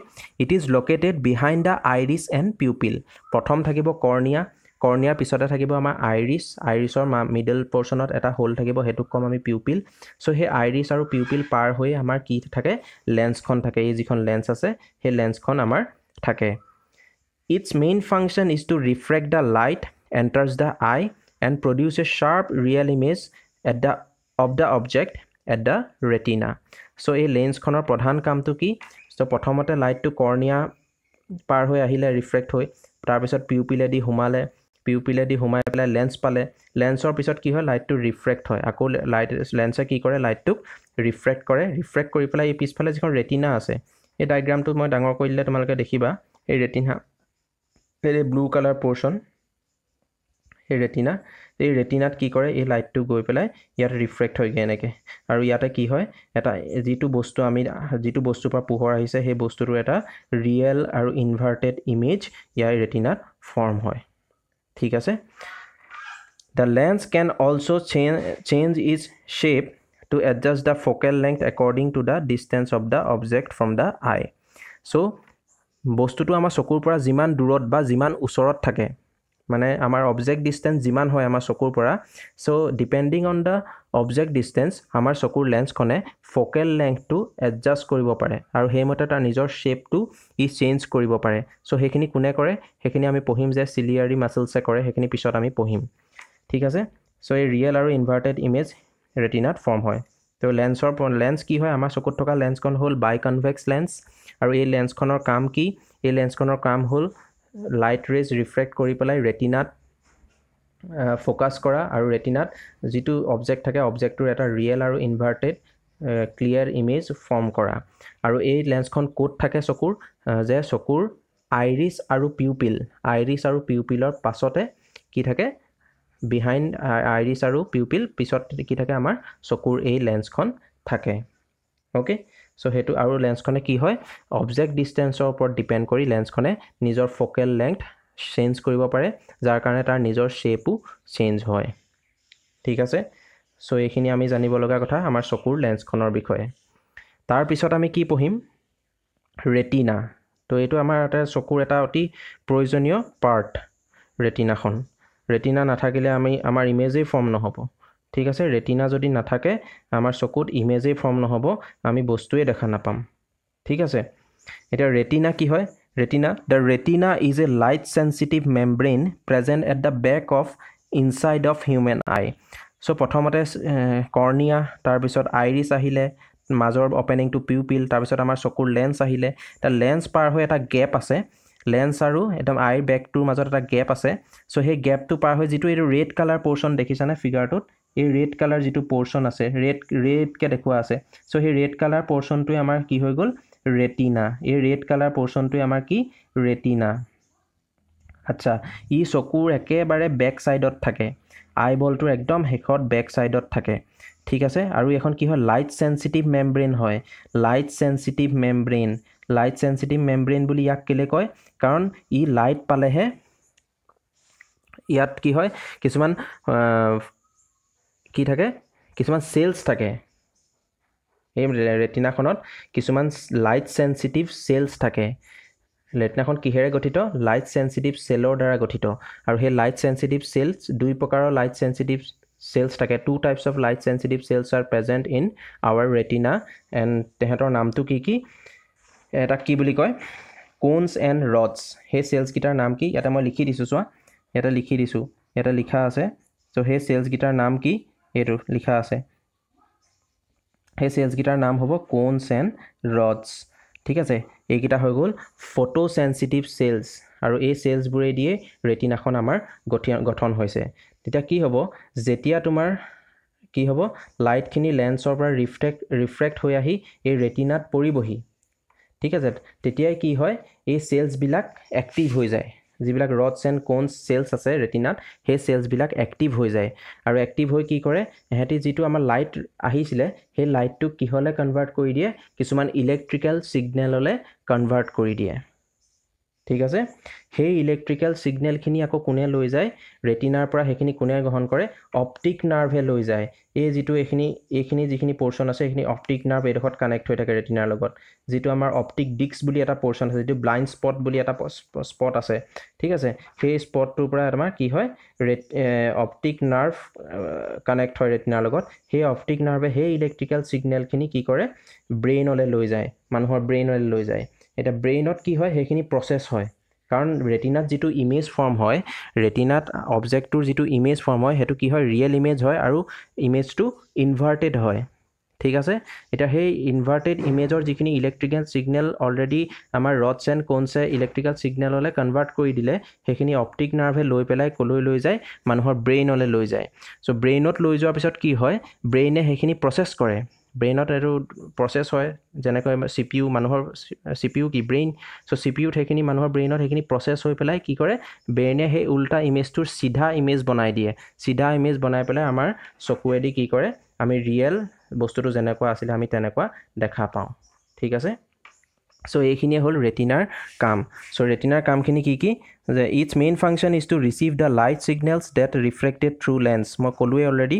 it is located behind the iris and pupil প্ৰথম থাকিব cornea Cornea pisota thakibo amar iris, iris or middle portion of eta hole thakibo hetuk kom ami pupil. So he iris aru pupil par hoye amar ki thake lens khon thake ei jikhon lens ase he lens khon amar thake. Its main function is to refract the light enters the eye and produce a sharp real image at the of the object at the retina. So ei lens khonor pradhan kam tu ki so prothomote light to cornea par hoye ahile refract hoy tar pisot pupil edi humale pupil di humai pela lens pale lens or pisot ki hoy light to refract hoy ako light lens ki kore light to refract kore refract kori pela ei pis phale jikhon retina ase ei diagram tu moi dangor korile tomaloke dekhiba ei retina ei blue color portion ei retina ki kore ei light to goi pela iar refract hoy gene ke aru iate ki hoy eta jitu bostu pa pohor ahise he bostu ru eta real aru inverted image iar retina form hoy ठीक है से, the lens can also change its shape to adjust the focal length according to the distance of the object from the eye. So बोस्तु तो हमार सोकुर परा जिमान दूरोत बा जिमान उसरोत थके, माने हमार object distance जिमान होय हमार सोकुर परा. So depending on the object distance, हमार सोकुर lens कोने focal length to adjust करीबो परे. और हे मत तार निजोर shape to इ change करीबो परे. So हेखिनी कुने करे, हेखिनी आमी पोहिम जे ciliary muscle से करे, हेखिनी पिसोट आमी पोहिम. ठीक आसे? So ए real और inverted image retina form होय. तो lens और lens की होय हमार सोकुर थका lens कोन होल biconvex lens. और ए lens कोनर काम की, ए lens कोनर काम होल light rays refract kori pelai retina focus kora aru retina jitu object thake object to eta real aru inverted clear image form kora aru ei lens khon code thake sokur je sokur iris aru pupil or pasote ki thake behind iris aru pupil pisot ki thake amar sokur ei lens khon thake okay so hetu aru lens khone ki hoy object distance or depend kori lens khone nijor focal length change koribo pare jar karone tar nijor shape change hoy thik ase so ekhini ami janibo loga kotha amar sokur lens khonor bikhoye tar pisot ami ki pohim retina to etu amar eta sokur eta oti proyojoniyo part retina khon retina na thakile ami amar image form no hobo ঠিক আছে retina যদি না থাকে আমার চকুত ইমেজে form নহব আমি বস্তুই দেখা না পাম ঠিক আছে এটা রেটিনা কি হয় retina the retina is a light sensitive membrane present at the back of inside of human eye so প্রথমতে কর্নিয়া তার পিছত আইরিস আহিলে মাজৰ ওপেনিং টু পিউপিল তাৰ পিছত আমাৰ চকুৰ লেন্স আহিলে এটা লেন্স পার হৈ এটা গ্যাপ আছে lens aru ekdom eye back to major eta gap ase so he gap to par hoy jitu ei red color portion dekhisa na figure tot ei red color jitu portion ase red ke dekhua ase so he red color portion tu amar ki hoy gol retina ei red color portion tu amar ki retina acha I sokur ekebare back side ot thake eyeball tu ekdom hekhot back side ot thake thik ase aru ekhon ki hoy light sensitive membrane hoy light sensitive membrane light sensitive membrane বুলি ইয়াক কেলে কয় কাৰণ ই light পালে হে ইয়াত কি হয় কিছুমান কি থাকে কিছুমান সেলস থাকে এই ৰেটিনাখনত কিছুমান লাইট সেনসিটিভ সেলস থাকে ৰেটিনাখন কিহেৰে গঠিত লাইট সেনসিটিভ সেলৰ দ্বাৰা গঠিত আৰু হে লাইট সেনসিটিভ সেলস দুই প্ৰকাৰৰ light sensitive cells take. Two types of light sensitive cells are present in our retina, and tehator naam tu ki ki eta ki boli koy cones and rods. He cells kitar naam ki eta moi likhi disu swa, eta likhi disu, eta likha ase. So he cells kitar naam ki etu likha ase. He cells kitar naam hobo cones and rods. ঠিক আছে, এই কিটা হৈ গল photo sensitive sales, আৰু এই sales বুৰে দিয়ে ৰেটিনাখন আমাৰ গঠন হৈছে। তেতিয়া কি হ'ব, যেতিয়া তোমাৰ কি হ'ব, লাইট খিনি লেন্সৰ পৰা ৰিফ্ৰেক্ট হৈ আহি এই ৰেটিনাত পৰিবহি। ঠিক আছে, তেতিয়া কি হয়, এই সেলস বিলাক অ্যাক্টিভ হৈ যায়। যিবিলাক ৰডস এণ্ড কোনস সেলস আছে ৰেটিনাত, সেই সেলস বিলাক অ্যাক্টিভ হৈ যায়, আৰু অ্যাক্টিভ হৈ কি কৰে, হেতি যেটো আমাৰ লাইট আহিছিলে সেই লাইটটো কিহলে কনভাৰ্ট কৰি দিয়ে, কিছুমান ইলেক্ট্ৰিকেল সিগনেললে কনভাৰ্ট কৰি দিয়ে। ঠিক আছে, সেই ইলেক্ট্ৰিকেল সিগনেল খিনি আকৌ কোনে লৈ যায়, ৰেটিনাৰ পৰা হেখিনি কোনে গ্ৰহণ কৰে, অপটিক নাৰ্ভে লৈ যায়। এই যেটো এখিনি যিখিনি পোৰশন আছে এখিনি অপটিক নাৰ্ভ এৰহত কানেক্ট হৈ থাকে ৰেটিনাৰ লগত। যেটো আমাৰ অপটিক ডিস্ক বুলি এটা পোরশন আছে, যেটো ব্লাইন্ড স্পট বুলি এটা স্পট আছে। ঠিক আছে, সেই স্পটটোৰ পৰা আমাৰ কি হয়, অপটিক নাৰ্ভ কানেক্ট হৈ ৰেটিনাৰ লগত। সেই অপটিক নাৰ্ভে সেই ইলেক্ট্ৰিকেল সিগনেল খিনি কি কৰে, ব্ৰেইনলৈ লৈ যায়, মানুহৰ ব্ৰেইনলৈ লৈ যায়। এটা ব্ৰেইনত কি হয়, হেখিনি প্ৰসেস হয়, কাৰণ ৰেটিনাত যেটো ইমেজ ফৰ্ম হয়, ৰেটিনাত অবজেক্টৰ যেটো ইমেজ ফৰ্ম হয় হেতু কি হয়, ৰিয়েল ইমেজ হয়, আৰু ইমেজটো ইনভাৰ্টেড হয়। ঠিক আছে, এটা হেই ইনভাৰ্টেড ইমেজৰ যিখিনি ইলেক্ট্ৰিকেল সিগনেল অলৰেডি আমাৰ ৰডস এণ্ড কোনছে ইলেক্ট্ৰিকেল সিগনেললে কনভাৰ্ট কৰি দিলে, হেখিনি অপটিক নাৰ্ভে লৈ পেলাই কলৈ লৈ যায়, মানুহৰ ব্ৰেইনলৈ লৈ যায়। সো ব্ৰেইনত লৈ যোৱাৰ পিছত কি হয়, ব্ৰেইনে হেখিনি প্ৰসেস কৰে। ব্ৰেইনত এটো প্ৰসেস হয়, যেনেকৈ সিপিইউ মানুহৰ সিপিইউ কি ব্ৰেইন, সো সিপিইউ হেখিনি মানুহৰ ব্ৰেইনত হেখিনি প্ৰসেস হৈ পেলাই কি কৰে, ব্ৰেইনে হে উল্টা ইমেজটোৰ সিধা ইমেজ বনাই দিয়ে। সিধা ইমেজ বনাই পেলাই আমাৰ চকুৱেদি কি কৰে, আমি ৰিয়েল বস্তুটো যেনেকৈ আছিল আমি তেনেকৈ দেখা পাওঁ। ঠিক আছে, সো এইখিনি হল ৰেটিনাৰ কাম। সো ৰেটিনাৰ কামখিনি কি কি, যে it's main function is to receive the light signals that refracted through lens. মই কলোৱে already,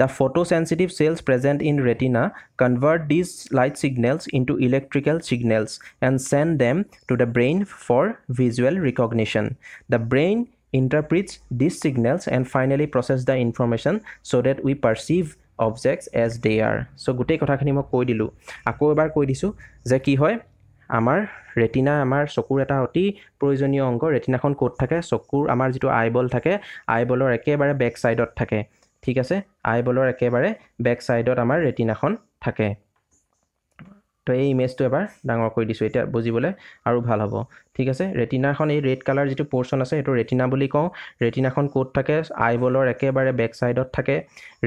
the photo sensitive cells present in retina convert these light signals into electrical signals and send them to the brain for visual recognition. The brain interprets these signals and finally process the information so that we perceive objects as they are. So gutei kotha khini mo koi dilu, ako ebar koi disu je ki hoy, amar retina amar sokur eta oti proyojoniyo ongo. Retina khon kot thake, sokur amar jitu eyeball thake, eyeballor ekebare back side ot thake। thik ase, eyeballor ekebare back side ot amar retina khon thake। তো এই ইমেজটো এবাৰ ডাঙৰ কৰি দিছো, এটা বুজিবলৈ আৰু ভাল হ'ব। ঠিক আছে, ৰেটিনাখন এই ৰেড কালাৰ যেটো পোৰশন আছে এটো ৰেটিনা বুলি কওঁ। ৰেটিনাখন কোড থাকে, আইবলৰ একেবাৰে বেক সাইডত থাকে।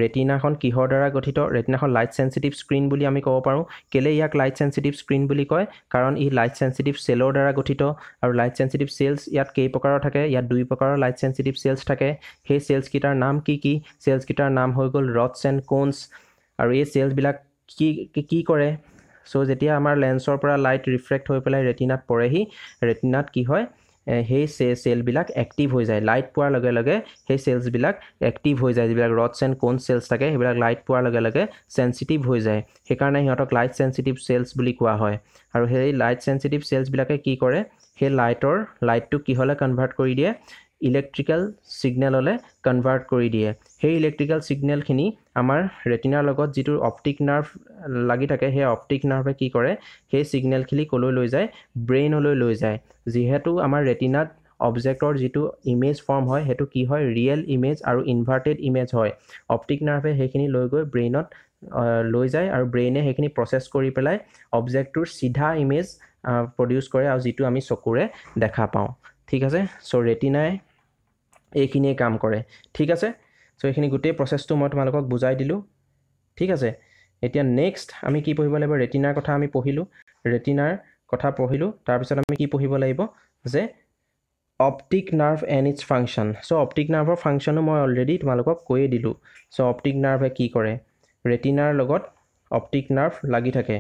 ৰেটিনাখন কিহৰ দ্বাৰা গঠিত, ৰেটিনাখন লাইট সেনসিটিভ স্ক্ৰিন বুলি আমি ক'ব পাৰো। কেলে ইয়াক লাইট সেনসিটিভ স্ক্ৰিন বুলি কয়, কাৰণ ই লাইট সেনসিটিভ সেলৰ দ্বাৰা গঠিত। আৰু লাইট সেনসিটিভ সেলস ইয়াত কেই প্ৰকাৰৰ থাকে, ইয়াত দুই প্ৰকাৰৰ লাইট সেনসিটিভ সেলস থাকে। সেই সেলস কিটাৰ নাম কি কি, সেলস কিটাৰ নাম হৈ গল ৰডস এণ্ড কোনস। আৰু এই সেলস বিলাক কি কি কৰে, সো যেতিয়া আমাৰ লেন্সৰ পৰা লাইট ৰিফ্ৰেক্ট হৈ পেলাই ৰেটিনাত পৰেহি, ৰেটিনাত কি হয়, সেই সেল বিলাক অ্যাক্টিভ হৈ যায়। লাইট পোৱাৰ লগে লগে সেই সেলস বিলাক অ্যাক্টিভ হৈ যায়। যিবিলাক ৰডস এণ্ড কোন সেলস থাকে সেইবিলাক লাইট পোৱাৰ লগে লগে সেনসিটিভ হৈ যায়, সেইকাৰণে ইহঁতক লাইট সেনসিটিভ সেলস বুলি কোৱা হয়। আৰু সেই লাইট সেনসিটিভ সেলস বিলাকে কি কৰে, সেই লাইটটো কিহলে কনভাৰ্ট কৰি দিয়ে, ইলেক্ট্ৰিকেল সিগনেললে কনভাৰ্ট কৰি দিয়ে। সেই ইলেক্ট্ৰিকেল সিগনেল খিনি আমাৰ ৰেটিনাৰ লগত যেটো অপটিক নাৰ্ভ লাগি থাকে, সেই অপটিক নাৰ্ভে কি কৰে, সেই সিগনেল খিনি কলৈ লৈ যায়, ব্ৰেইনলৈ লৈ যায়। যিহেতু আমাৰ ৰেটিনাত অবজেক্টৰ যেটো ইমেজ ফৰ্ম হয় হেতু কি হয়, ৰিয়েল ইমেজ আৰু ইনভাৰ্টেড ইমেজ হয়। অপটিক নাৰ্ভে হেখিনি লৈ গৈ ব্ৰেইনত লৈ যায়, আৰু ব্ৰেইনে হেখিনি প্ৰসেস কৰি পেলাই অবজেক্টৰ সিধা ইমেজ প্ৰডিউস কৰে, আৰু যেটো আমি চকুৰে দেখা পাওঁ। ঠিক আছে, সো ৰেটিনাই এইখিনিয়ে কাম কৰে। ঠিক আছে, সো এইখিনি গোটেই প্ৰসেসটো মই তোমালোকক বুজাই দিলো। ঠিক আছে, এতিয়া নেক্সট আমি কি পঢ়িব লাগিব, ৰেটিনাৰ কথা আমি পঢ়িলো, তাৰ পিছত আমি কি পঢ়িব লাগিব, যে optic nerve and its function. So optic নাৰ্ভৰ ফাংচনো মই অলৰেডি তোমালোকক কৈয়ে দিলো। সো অপটিক নাৰ্ভে কি কৰে, ৰেটিনাৰ লগত অপটিক নাৰ্ভ লাগি থাকে।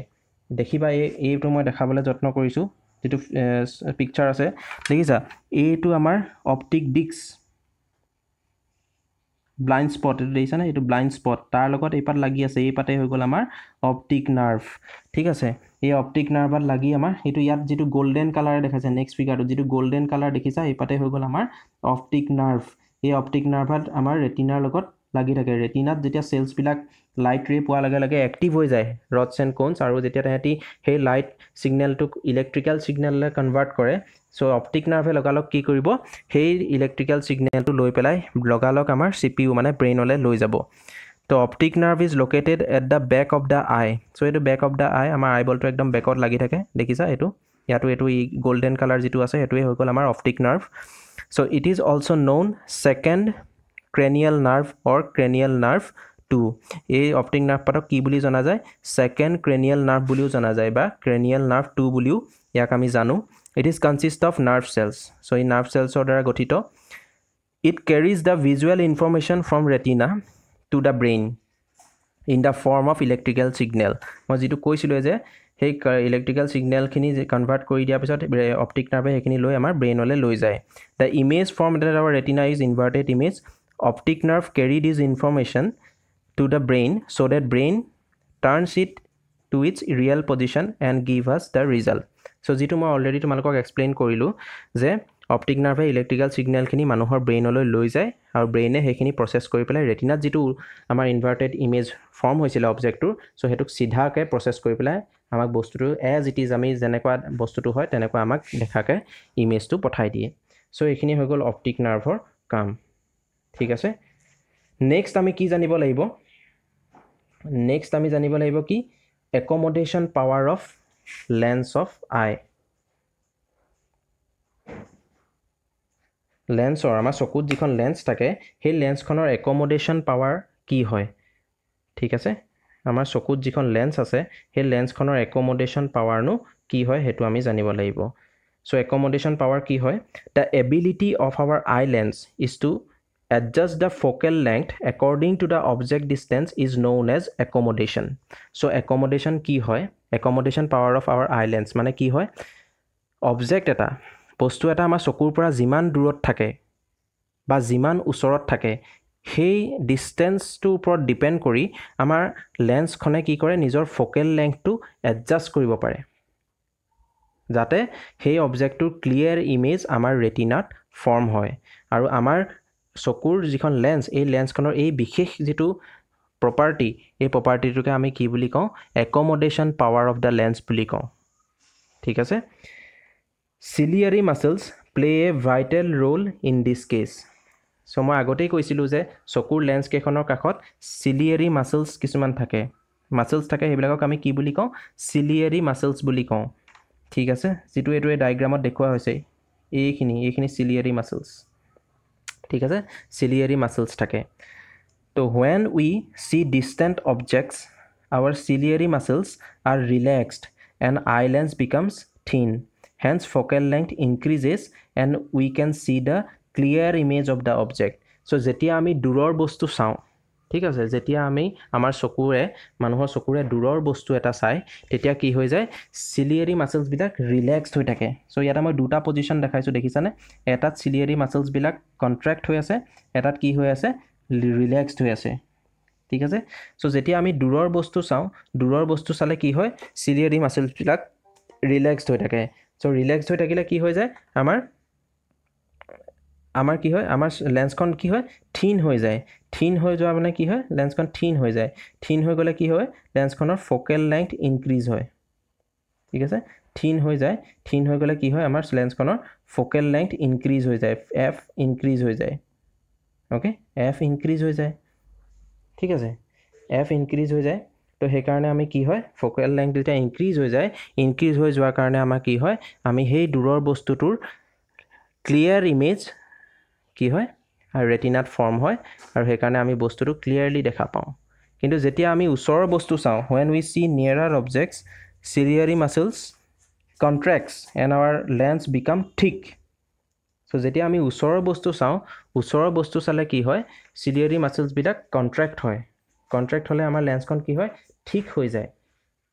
দেখিবা এইটো মই দেখাবলৈ যত্ন কৰিছো, যেটো পিকচাৰ আছে দেখিছা, এইটো আমাৰ অপটিক ডিস্ক ব্লাইন্ড স্পট, এটো দেখিছা না, এটো ব্লাইন্ড স্পট, তাৰ লগত এইপাত লাগি আছে, এইপাতে হৈ গল আমাৰ অপটিক নাৰ্ভ। ঠিক আছে, এই অপটিক নাৰ্ভত লাগি আমাৰ এটো ইয়াত যেটো গোল্ডেন কালাৰ দেখাছে, নেক্সট ফিগাৰটো যেটো গোল্ডেন কালাৰ দেখিছা, এইপাতে হৈ গল আমাৰ অপটিক নাৰ্ভ। এই অপটিক নাৰ্ভত আমাৰ ৰেটিনাৰ লগত লাগি থাকে রেটিনাত যেতিয়া সেলস বিলাক লাইট রে পোয়া লাগে লাগে অ্যাক্টিভ হই যায় রডস এন্ড কোনস আর যেতিয়া তেহেতি হে light signal to electrical signal লে কনভার্ট কৰে সো অপটিক নাৰ্ভে লগালক কি কৰিব হে ইলেকট্ৰিক্যাল সিগন্যাল টু লৈ পেলাই লগালক আমাৰ সিপিইউ মানে ব্রেইনলে লৈ যাব তো optic nerve is located at the back of the eye so এটো ব্যাক অফ দা আই আমাৰ আইবল টু একদম ব্যাকত লাগি থাকে দেখিছা এটো ইয়াটো এটো গোল্ডেন কালার যেটো আছে এটোই হৈ গল আমাৰ optic nerve so it is also known second cranial nerve or cranial nerve 2 ए optic nerve पाटक की बुली जाना जाय second cranial nerve बुलियो जाना जाय बा cranial nerve 2 बुलियो या कामी जानो it is consist of nerve cells so in nerve cells द्वारा गठित it carries the visual information from retina to the brain in the form of electrical signal মই যেটো কৈছিলো যে হে ইলেকট্রিক্যাল সিগন্যাল খিনি কনভার্ট কৰি দিয়া পিছত optic nerve হেখিনি লৈ আমাৰ brain লৈ লৈ যায় the image from our retina is inverted image optic nerve carry this information to the brain so that brain turns it to its real position and give us the result so jitu ma already tomalok explain korilu je optic nerve electrical signal khini manuhor brain loi loi jay aru brain e hekini process kori pelai retina jitu amar inverted image form hoisile object tu so hetuk sidha ke process kori pelai amak bostu tu as it is ami jenekwa bostu tu hoy tenekwa amak dekha ke image tu pathai diye so ekhini ho gol optic nerve or kam ঠিক আছে next আমি কি জানিব লাগিব কি accommodation power of lens of eye লেন্সৰ আমাৰ চকুত যিখন লেন্স থাকে সেই লেন্সখনৰ অ্যাকোমোডেশন পাওয়াৰ কি হয় ঠিক আছে আমাৰ চকুত যিখন লেন্স আছে সেই লেন্সখনৰ অ্যাকোমোডেশন পাওয়ার নো কি হয় হেতু আমি জানিব লাগিব সো অ্যাকোমোডেশন পাওয়ার কি হয় the ability of our eye lens is to adjust the focal length according to the object distance is known as accommodation so accommodation ki hoy accommodation power of our eye lens mane ki hoy object eta bostu eta amar sokur pora jiman durot thake ba jiman usorot thake hei distance to upor depend kori amar lens khone ki kore nijor focal length to adjust koribo pare jate hei object to clear image amar retina form hoy aru amar sokur jikhon lens ei lens konor ei bikhesh jitu property ei property tuke ami ki buli ko accommodation power of the lens buli ko thik ase ciliary muscles play a vital role in this case so moi agote koisilu je sokur lens ke khonor kakhot ciliary muscles kisuman thake hebilakok ami ki buli ko ciliary muscles buli ko thik ase jitu etu diagram ot dekhwa hoise ei khini ciliary muscles ठीक है ciliary muscles थके तो when we see distant objects our ciliary muscles are relaxed and eye lens becomes thin hence focal length increases and we can see the clear image of the object so जेतिया आमी दूरर वस्तु साउ ठीक है जेतिया आमी आमार चकुरे मानुहर चकुरे दूरर वस्तु एटा साइ तेतिया की होय जाय ciliary muscles बिलाक रिलैक्स्ड होय थाके सो यात आमार दुटा पोजीशन देखाइसो देखिसाने एटात ciliary muscles बिलाक कॉन्ट्रैक्ट होय আছে एटात की होय আছে रिलैक्स्ड होय আছে ठीक আছে सो जेतिया आमी दूरर वस्तु साउ दूरर वस्तु साले की होय ciliary muscles बिलाक रिलैक्स्ड होय थाके सो रिलैक्स्ड होय থাকিলে কি होय যায় आमार की होय आमार लेंसखन की होय थिन होय जाय थिन होय जोआ माने की होय लेंसखन थिन होय जाय थिन होय गले की होय लेंसखनर फोकल लेंथ इनक्रीज होय ठीक আছে थिन होय जाय थिन होय गले की होय आमार लेंसखनर फोकल लेंथ इनक्रीज होय जाय एफ इनक्रीज होय जाय ओके एफ इनक्रीज होय जाय ठीक আছে एफ इनक्रीज होय जाय तो हे कारणे आमी की होय फोकल लेंथ दुटा इनक्रीज होय जोआ कारणे आमा की होय आमी हेई दूरर वस्तुटुर क्लियर इमेज কি হয় আর রেটিনাত ফর্ম হয় আর হে কারণে আমি বস্তুটো ক্লিয়ারলি দেখা পাও কিন্তু যেতিয়া আমি উসৰৰ বস্তু চাও when we see nearer objects ciliary muscles contracts and our lens become thick so যেতিয়া আমি উসৰৰ বস্তু চাও উসৰৰ বস্তু চালে কি হয় ciliary muscles বিলাক কন্ট্ৰাক্ট হলে আমাৰ লেন্সখন কি হয় ঠিক হৈ যায়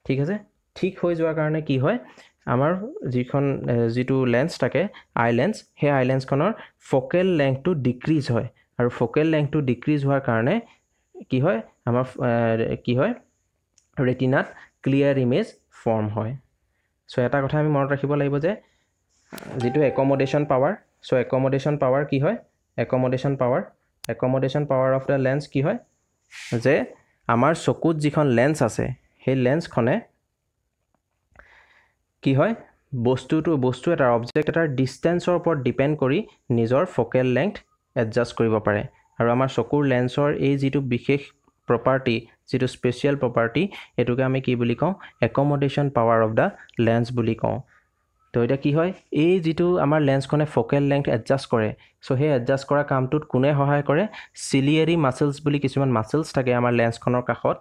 ঠিক আছে ঠিক হৈ যোৱাৰ কাৰণে কি হয় आमार जिखन जिटू लेंस टाके आई लेंस हे आई लेंस खनर फोकल लेंथ टू डिक्रीज होय आरो फोकल लेंथ टू डिक्रीज होवार कारणे की होय आमार की होय रेटिनात क्लियर इमेज फॉर्म होय सो एटा कथा आमी मन राखिबो लागिबो जे जिटू accommodation power so accommodation power की होय accommodation power accommodation power of the lens ki hoy je amar sokut jikhon lens ase he lens khone ki hoy bostu to bostu eta object eta distance or upor depend kori nijor focal length adjust koribo pare aru amar sokur lens or ei jitu bishesh property jitu special property etuke ami ki buli ko accommodation power of the lens buli ko तो इटा की होय ए जितु आमार lens कोने focal length adjust करे सो हे adjust करा काम टुट कुने सहाय करे सिलियरी मसल्स बुली किछुमान मसल्स थाके आमार लेंस खनर काखत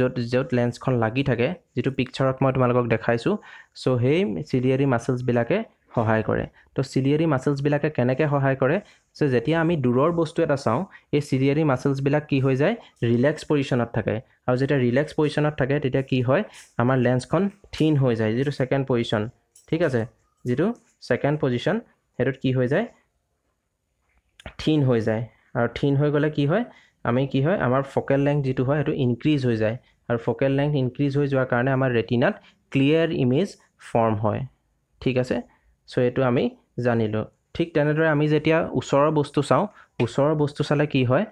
जोट जोट लेंस खन लागि थाके जितु पिक्चरत म तुमालक देखाइसु सो हे सिलियरी मसल्स बिलाके सहाय करे तो सिलियरी मसल्स बिलाके केनेके सहाय करे सो जेतिया आमी दूरर वस्तु एटा साउ ए सिलियरी मसल्स बिलाक की होय जाय रिलैक्स पोजिशनत थाके आउ जेटा रिलैक्स पोजिशनत थाके तेटा की होय आमार लेंस खन थिन होय जाय जितु सेकेंड पोजिशन ठीक আছে যেটো সেকেন্ড পজিশন হেডত কি হৈ যায় থিন হৈ যায় আৰু থিন হৈ গলে কি হয় আমি কি হয় আমাৰ ফোকাল লেন্থ যেটো হয় হেটো ইনক্ৰিজ হৈ যায় আৰু ফোকাল লেন্থ ইনক্ৰিজ হৈ যোৱাৰ কাৰণে আমাৰ ৰেটিনাত ক্লিয়াৰ ইমেজ ফৰ্ম হয় ঠিক আছে সো এটো আমি জানিলো ঠিক তেনেদৰে আমি যেতিয়া ওচৰৰ বস্তু চাও ওচৰৰ বস্তু চালে কি হয়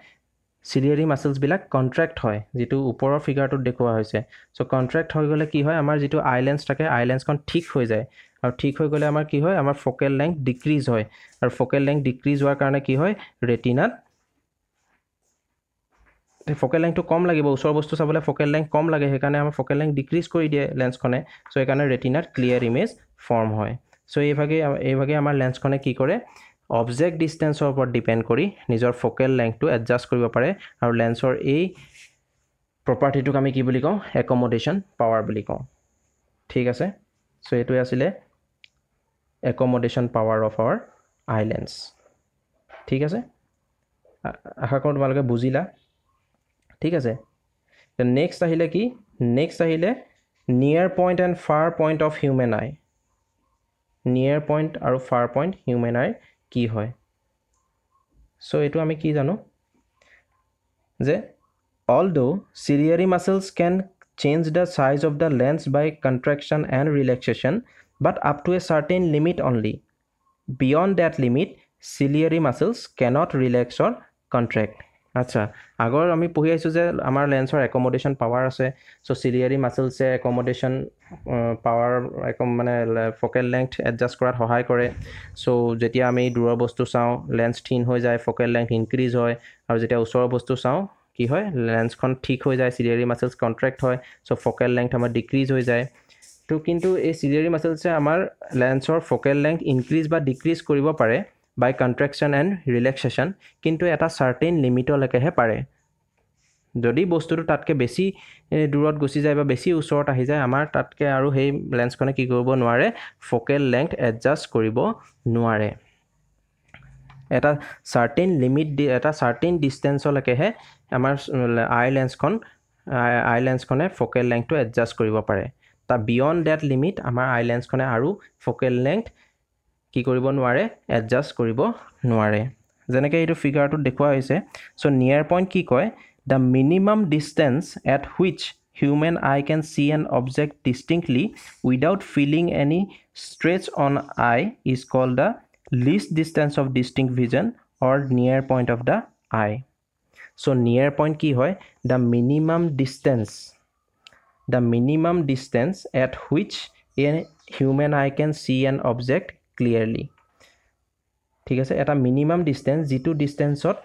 সিলিয়াৰি মাসলস বিলাক কন্ট্ৰাক্ট হয় যেটো উপৰৰ ফিগাৰটো দেখুৱা হৈছে সো কন্ট্ৰাক্ট হৈ গলে কি হয় আমাৰ যেটো আই লেন্স থাকে আই লেন্স কোন ঠিক হৈ যায় আৰু ঠিক হৈ গলে আমাৰ কি হয় আমাৰ ফোকাল লেন্থ ডিক্ৰিজ হয় আৰু ফোকাল লেন্থ ডিক্ৰিজ হোৱাৰ কাৰণে কি হয় ৰেটিনাত ফোকাল লেন্থটো কম লাগিব ওচৰ বস্তু চাবলৈ ফোকাল লেন্থ কম লাগে হেকাৰণে আমাৰ ফোকাল লেন্থ ডিক্ৰিজ কৰি দিয়ে লেন্সখনে সো একাৰণে ৰেটিনাত ক্লিয়াৰ ইমেজ ফৰ্ম হয় সো এইভাগে আমাৰ লেন্সখনে কি কৰে object distance upor depend kori nijor focal length to adjust koribo pare aru lens or ei property to ami ki buli ko accommodation power buli ko thik ase so etu asile accommodation power of our eye lens thik ase aha kon tumaloke bujila thik ase the next ahile ki next ahile near point and far point of human eye near point aru far point human eye কি হয় so এটো আমি কি জানো যে although ciliary muscles can change the size of the lens by contraction and relaxation but up to a certain limit only beyond that limit ciliary muscles can't relax or contract আচ্ছা আগৰ আমি পঢ়ি আইছো যে আমাৰ লেন্সৰ একমোডেশন পাৱাৰ আছে so ciliary মাসলছে একমোডেশন পাৱাৰ একম মানে ফোকাল লেন্থ এডজাস্ট কৰাত সহায় কৰে সো যেতিয়া আমি দূৰৰ বস্তু চাও লেন্স থিন হৈ যায় ফোকাল লেন্থ ইনক্ৰিজ হয় আৰু যেতিয়া ওচৰৰ বস্তু চাও কি হয় লেন্সখন ঠিক হৈ যায় সিলিয়াৰি মাসলস কন্ট্ৰাক্ট হয় সো ফোকাল লেন্থ আমাৰ ডিক্ৰিজ হৈ যায় তো কিন্তু এই সিলিয়াৰি মাসলছে আমাৰ লেন্সৰ ফোকাল লেন্থ ইনক্ৰিজ বা ডিক্ৰিজ কৰিব পাৰে by contraction and relaxation kintu eta certain limit leke he pare jodi bostu tatke beshi durot gosi jay ba beshi usorot ahi jay amar tatke aru hei lens kone ki koribo nuare focal length adjust koribo nuare eta certain limit eta certain distance leke he amar eye lens kone focal length to adjust koribo pare ta beyond that limit amar eye lens kone aru focal length কি কৰিব নোৱাৰে adjust কৰিব নোৱাৰে জেনেকে এইটো ফিগাৰটো দেখুৱা হৈছে so near point কি কয় the minimum distance at which human eye can see an object distinctly without feeling any stretch on eye is called the least distance of distinct vision or near point of the eye so near point কি হয় the minimum distance at which a human eye can see an object clearly ঠিক আছে এটা minimum distance যেটো ডিসটেন্সত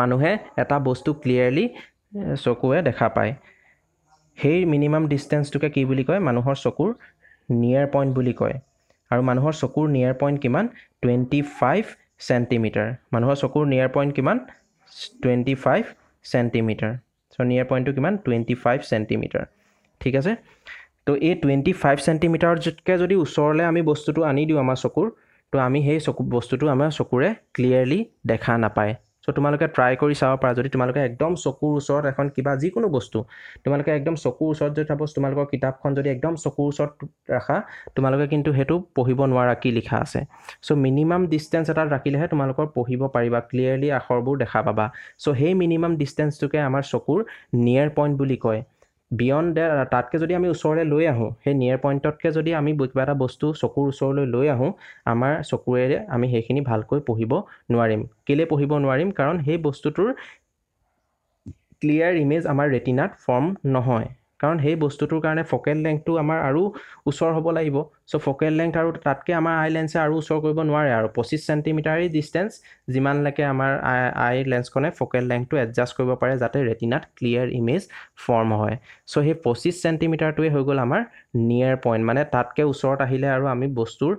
মানুহে এটা বস্তু clearly চকুৱে দেখা পায় হেই মিনিমাম ডিসটেন্সটুকে কি বুলি কয় মানুহৰ চকুৰ নিয়াৰ পইণ্ট বুলি কয় আৰু মানুহৰ চকুৰ নিয়াৰ পইণ্ট কিমান 25 সেন্টিমিটাৰ মানুহৰ চকুৰ নিয়াৰ পইণ্ট কিমান 25 সেন্টিমিটাৰ সো নিয়াৰ পইণ্টটো কিমান 25 সেন্টিমিটাৰ ঠিক আছে तो ए 25 सेंटीमीटर जटके जदि उसरले आमी वस्तुটো आनी दिउ आमा सकुर तो आमी हे सकु वस्तुটো आमा सकुरे क्लियरली देखा ना पाए सो तुमालके ट्राई करि सावा पारा जदि तुमालके एकदम सकुर उसर एखन किबा जि कोनो वस्तु तुमालके एकदम सकुर उसर जथा बस तुमालको किताबखन जदि एकदम सकुर उसर राखा तुमालके किन्तु हेतु पढिब नवारा कि लिखा आसे सो मिनिमम डिस्टेंस एटा राखिले हे तुमालको पढिब पारिबा क्लियरली आखरबो देखा पाबा सो हे मिनिमम डिस्टेंस टुके आमार सकुर नियर पॉइंट बुली कय beyond there tatke jodi ami usorle loi ahu he near point tatke jodi ami kibara bostu sokur usorle loi ahu amar sokurere ami hekini bhalkoi pohibo nuarim kile pohibo nuarim karon he bostu tur clear image amar retina form nohoy কারণ হেই বস্তুটোৰ কাৰণে focal লেংথটো আমাৰ আৰু ওচৰ হ'ব লাগিব so focal length আৰু তাতকে আমাৰ আই লেন্সে আৰু ওচৰ কৰিব নোৱাৰে আৰু 25 সেমি ডিসটেন্স যিমানলৈকে আমাৰ আই লেন্সখনে ফোকেল লেংথটো এডজাস্ট কৰিব পাৰে যাতে ৰেটিনাত ক্লিয়াৰ ইমেজ ফৰ্ম হয় সো হে 25 সেমিটোৱে হৈ গ'ল আমাৰ নিয়াৰ পইণ্ট মানে তাতকে ওচৰত আহিলে আৰু আমি বস্তুৰ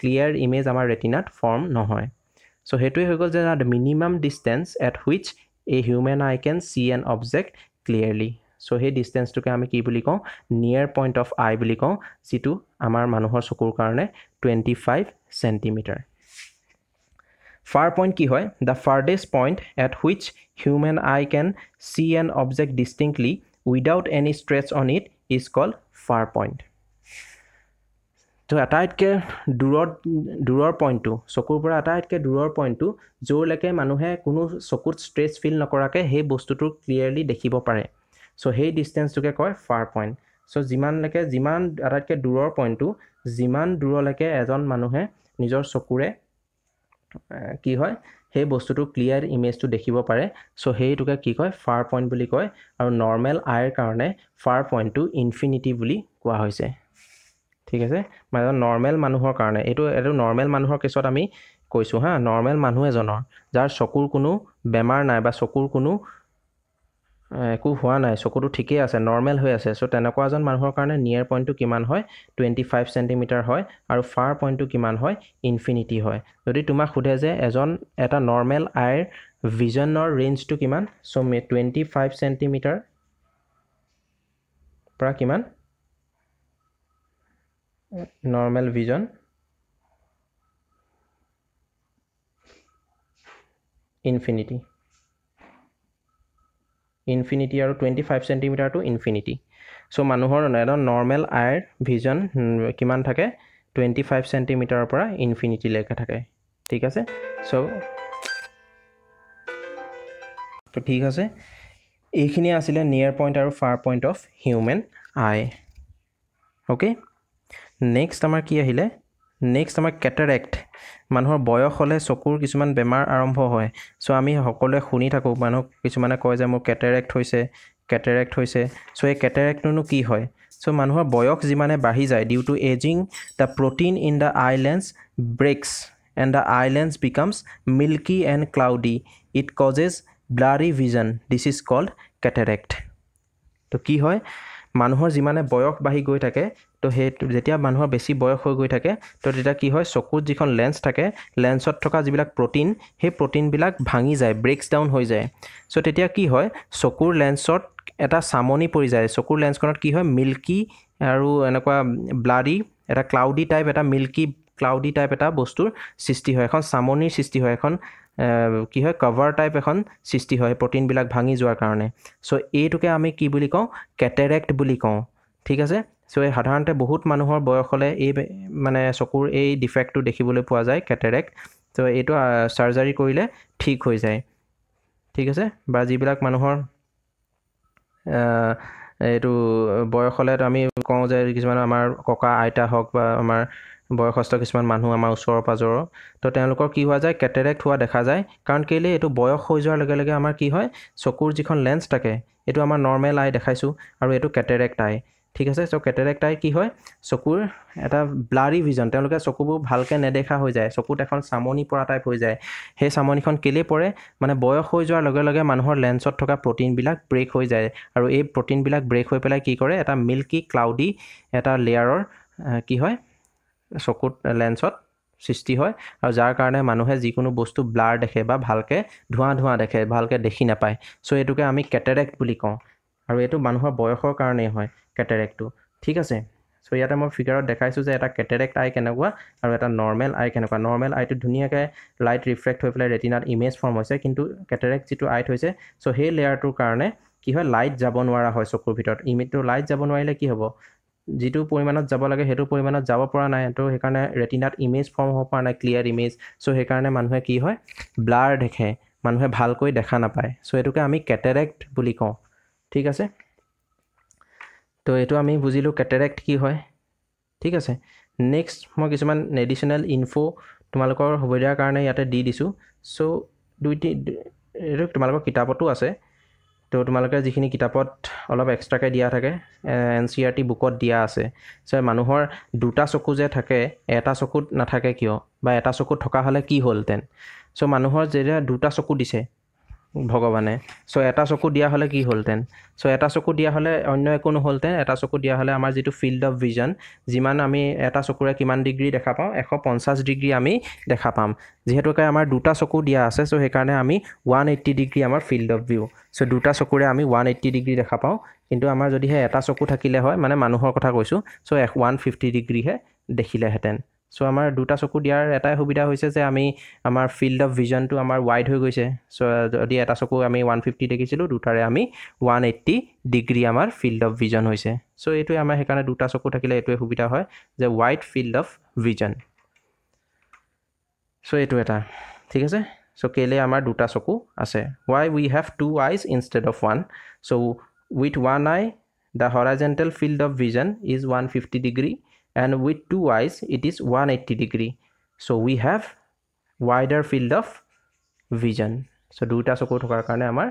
ক্লিয়াৰ ইমেজ আমাৰ ৰেটিনাত ফৰ্ম নহয় সো হেটোৱে হৈ গ'ল যে the minimum distance at which a human eye can see an object clearly So he distance to kami ki buli ko near point of eye buli ko situ amar manuhor sokur karone 25 centimeter. Far point ki hoy the farthest point at which human eye can see an object distinctly without any stretch on it is called far point. To attack ke duror point to sokur pora attack ke duror point to jor leke manuhe kuno sokur stretch feel nakora ke he bostu tu clearly dekhibo pare. So hey distance to koi far point so jiman aratke duror point to jiman duror leke ejon manuhe nijor sokure ki hoy he bostu tu clear image tu dekhibo pare so hey to ki koi far point buli koi aru normal eye karone far point to infinity buli koa hoise thik ase mane normal manuhor karone etu normal manuhor kesot ami koisu ha normal manu ejonor jar sokur kuno bemar nai ba sokur kuno একো হোৱা নাই সকলো ঠিকই আছে নৰমাল হৈ আছে so তেনেকুৱা জন মানুহৰ কাৰণে নিয়াৰ পইণ্টটো কিমান হয় 25 সেমি হয় আৰু ফাৰ পইণ্টটো কিমান হয় ইনফিনিটি হয় যদি তোমাক সুধে যে এজন এটা নরমাল আইৰ ভিজনৰ ৰেঞ্জটো কিমান সো 25 সেমি পৰা কিমান normal vision infinity Infinity or 25 centimeter to infinity. So manuhor normal eye vision kiman thake 25 centimeter para infinity leke thake. Thik ase. So to thik ase. Ekhini asile near point or far point of human eye. Okay. Next amar ki ahile. Next amar cataract. Manhor boyo hole sokur kisuman bemar arambho hoy so ami hokole khuni thako manok kisumane koy je mor cataract hoise so e cataract nu ki hoy so manhor boyok jimane bahi jay due to aging the protein in the eye lens breaks and the eye lens becomes milky and cloudy it causes blurry vision this is called cataract to ki hoy manhor jimane boyok bahi goi thake तो हे जेतिया मानुवा बेसी बयख हो गई थाके तो जेटा की होय सकुर जिखन lens थाके लेंसत थका जिबिलाक protein हे protein बिलाक भांगी जाय ब्रेक्स डाउन होय जाय सो तेतिया की होय सकुर लेंसत एटा सामोनी परि जाय सकुर लेंस कनत की होय मिल्की आरो एनका ब्लडी एटा क्लाउडी टाइप एटा मिल्की क्लाउडी टाइप एटा वस्तुर सृष्टि होय एखन सामोनी सृष्टि होय एखन কি হয় কভার টাইপ এখন সৃষ্টি হয় প্রোটিন বিলাক ভাঙি যোৱাৰ কাৰণে সো এটুকে আমি কি বুলি কও ক্যাটাৰাক্ট বুলি কও ঠিক আছে So, সাধাৰণতে বহুত মানুহৰ বয়সলে এই মানে চকুৰ এই ডিফেক্টটো দেখিবলৈ পোৱা যায় ক্যাটাৰাক্ট তো এটো সাৰ্জাৰি কৰিলে ঠিক হৈ যায় ঠিক আছে বা যিবিলাক মানুহৰ এটো বয়সলে আমি কওঁ যে কিছুমান আমাৰ ককা আইতা হওক বা আমাৰ বয়সস্থ কিছুমান মানুহ আমাৰ ওচৰৰ পাজৰৰ তো তেওঁলোকৰ কি হোৱা যায় ক্যাটাৰাক্ট হোৱা দেখা যায় কাৰণ কেলে এটো বয়স হৈ যোৱাৰ লগে লগে আমাৰ কি হয় চকুৰ যিখন লেন্স থাকে এটো আমাৰ নৰমাল আই দেখাইছো আৰু এটো ক্যাটাৰাক্ট আই ঠিক আছে সো ক্যাটাৰাক্ট আই কি হয় চকুৰ এটা ব্লাৰি ভিজন তেওঁলোকে চকুব ভালকে নেদেখা হৈ যায় চকুত এখন সামনি পৰা টাইপ হৈ যায় হে সামনিখন কেলে পৰে মানে বয়স হৈ যোৱাৰ লগে লগে মানুহৰ লেন্সত থকা প্ৰোটিন বিলাক ব্ৰেক হৈ যায় আৰু এই প্ৰোটিন বিলাক ব্ৰেক হৈ পেলাই কি কৰে এটা মিল্কি ক্লাউডি এটা লেয়াৰৰ কি হয় চকুত লেন্সত সৃষ্টি হয় আৰু যাৰ কাৰণে মানুহে যিকোনো বস্তু ব্লাৰ দেখে বা ভালকে ধোঁৱা দেখে ভালকে দেখি নাপায় সো এটুকে আমি ক্যাটাৰাক্ট বুলি কওঁ আৰু এটো মানুহৰ বয়সৰ কাৰণে হয় ক্যাটাৰাক্ট ঠিক আছে সো ইয়াতে মই ফিগাৰত দেখাইছো যে এটা ক্যাটাৰাক্ট আই কেনেকুৱা আৰু এটা নৰমাল আই কেনেকুৱা নৰমাল আইটো ধুনিয়াকৈ লাইট ৰিফ্ৰেক্ট হৈ ফলাই ৰেটিনাত ইমেজ ফৰ্ম হৈছে কিন্তু ক্যাটাৰাক্ট যেটো আইট হৈছে সো হে লেয়াৰটোৰ কাৰণে কি হয় লাইট যাব নোৱাৰা হয় চকুৰ ভিতৰত ইমেজটো লাইট যাব নোৱাৰিলে কি হ'ব যেটো পৰিমাণত যাব লাগে হেটো পৰিমাণত যাব পৰা নাই তো হে কাৰণে ৰেটিনাত ইমেজ ফৰ্ম হ'ব পৰা নাই ক্লিয়াৰ ইমেজ সো হে কাৰণে মানুহে কি হয় ব্লাৰ দেখে মানুহে ভালকৈ দেখা নাপায় সো এটোকে আমি ক্যাটারাক্ট বুলি কওঁ ঠিক আছে তো এটো আমি বুঝিলো ক্যাটারাক্ট কি হয় ঠিক আছে নেক্সট মই কিছুমান এডিশনাল ইনফো তোমালোকৰ হবইৰা কাৰণে ইয়াতে দি দিছো সো দুইটি এৰক তোমালোকৰ কিতাপটো আছে তো তোমালোকৰ যিখিনি কিতাপত অলপ এক্সট্ৰা কৈ দিয়া থাকে এনসিআৰটি বুকত দিয়া আছে সো মানুহৰ দুটা চকু যে থাকে এটা চকুত নাথাকে কিয় বা এটা চকুত থকা হলে কি হ'লতেন সো মানুহৰ যেৰা দুটা চকু দিছে Bhogavane. So Atasoku Diahole ki Holten. So Atasoku Diahole on no Kun Holten, Atasoku Diahole Amazi to field of vision. Zimanami Atasokura Kiman degree the Kapam, Echo Ponsas degree Ami the Kapam. Zihatoka Amar Duta Soku Diase, so Hekane Ami 180 degree Amar field of view. So Duta Sokura Ami 180 degree the Kapam into Amazodi Atasoku Takileho, Mana Manuho Kotagosu, so 150 degree he the Hileheten. So amar duta soku diar eta hobida hoise je ami amar field of vision to amar wide hoy goise so jodi eta soku ami 150 dekhichilo dutare ami 180 degree amar field of vision hoise so etoi amar hekane duta soku thakile etoi hobida hoy je wide field of vision so eto eta thik ase so kele amar duta soku ase why we have two eyes instead of one so with one eye the horizontal field of vision is 150 degree and with two eyes it is 180 degree so we have wider field of vision so duta soku thokar karone amar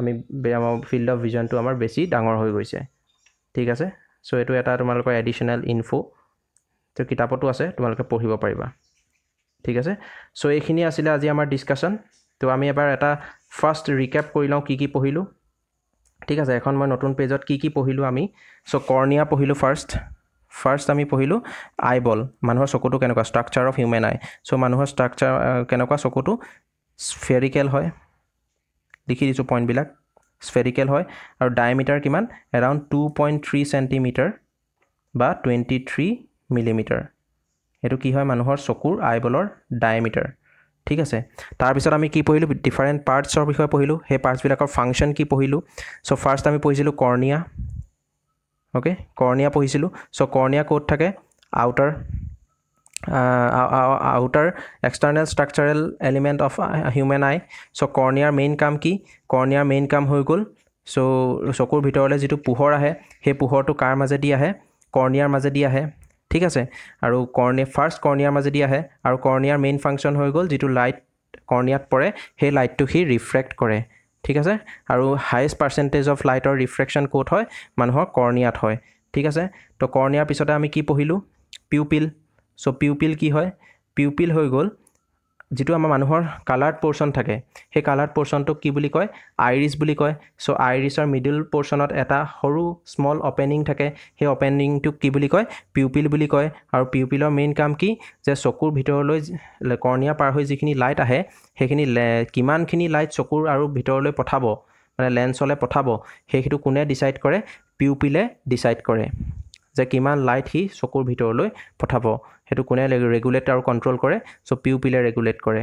ami field of vision to amar beshi dangor hoy goise thik ase so eto eta tumalokor additional info to kitapotu ase tumaloke poribo pariba thik ase so ekhini asile aji amar discussion to ami ebar eta first recap korilao ki ki pohilu thik ase ekhon moi notun page ot ki ki pohilu ami so cornea pohilu first আমি পহিলো eyeball মানুহৰ চকুটো কেনেকুৱা structure of human eye so মানুহৰ structure কেনেকুৱা চকুটো spherical হয় দেখি দিছো পয়েন্ট বিলাক spherical হয় আৰু ডায়ামিটাৰ কিমান अराउंड 2.3 cm বা 23 mm এটো কি হয় মানুহৰ চকুৰ eyeballৰ ডায়ামিটাৰ ঠিক আছে তাৰ পিছত আমি কি পহিলো ডিফাৰেন্ট পাৰ্টছৰ বিষয়ে পহিলো হে পাৰ্টছ বিলাকৰ ফাংচন কি পহিলো সো ফাৰ্স্ট আমি পহিছিলো কৰ্নিয়া ओके कॉर्निया পঢ়িছিলু সো কৰ্নিয়া কোড থাকে outer outer external structural element of human eye so কৰ্নিয়াৰ মেইন কাম কি কৰ্নিয়াৰ মেইন কাম হৈ গল সো চকুৰ ভিতৰলে যেটো পোহৰ আহে হে পোহৰটো কাৰ মাজে দি আহে কৰ্নিয়াৰ মাজে দি আহে ঠিক আছে আৰু কৰ্নে ফাৰ্স্ট কৰ্নিয়াৰ মাজে দি আহে আৰু কৰ্নিয়াৰ মেইন ফাংচন হৈ গল যেটো লাইট কৰ্নিয়াত পৰে হে লাইটটো হি ৰিফ্ৰেক্ট কৰে ঠিক আছে আৰু হাইয়েস্ট পাৰ্সেন্টেজ অফ লাইটৰ ৰিফ্ৰেকচন কোড হয় মানুহৰ কৰ্নিয়াত হয় ঠিক আছে তো কৰ্নিয়াৰ পিছতে আমি কি পঢ়িলো পিউপিল সো পিউপিল কি হয় পিউপিল হৈ গল যেটো আমাৰ মানুহৰ কালাৰ্ড পোৰশন থাকে হে কালাৰ্ড পোৰশনটো কি বুলি কয় আইৰিস বুলি কয় সো আইৰিসৰ মিডল পোৰশনত এটা সৰু স্মল ওপেনিং থাকে হে ওপেনিংটো কি বুলি কয় পিউপিল বুলি কয় আৰু পিউপিলৰ মেইন কাম কি যে চকুৰ ভিতৰলৈ কৰ্নিয়া পাৰ হৈ যিখিনি লাইট আহে হেখিনি কিমানখিনি লাইট চকুৰ আৰু ভিতৰলৈ পঠাব মানে লেন্সলে পঠাব হেটো কোনে ডিসাইড কৰে পিউপিলে ডিসাইড কৰে যে কিমান লাইট হি চকুৰ ভিতৰলৈ পঠাব হেটো কোনে ৰেগুলেট আৰু কন্ট্ৰোল কৰে সো পিউপিলে ৰেগুলেট কৰে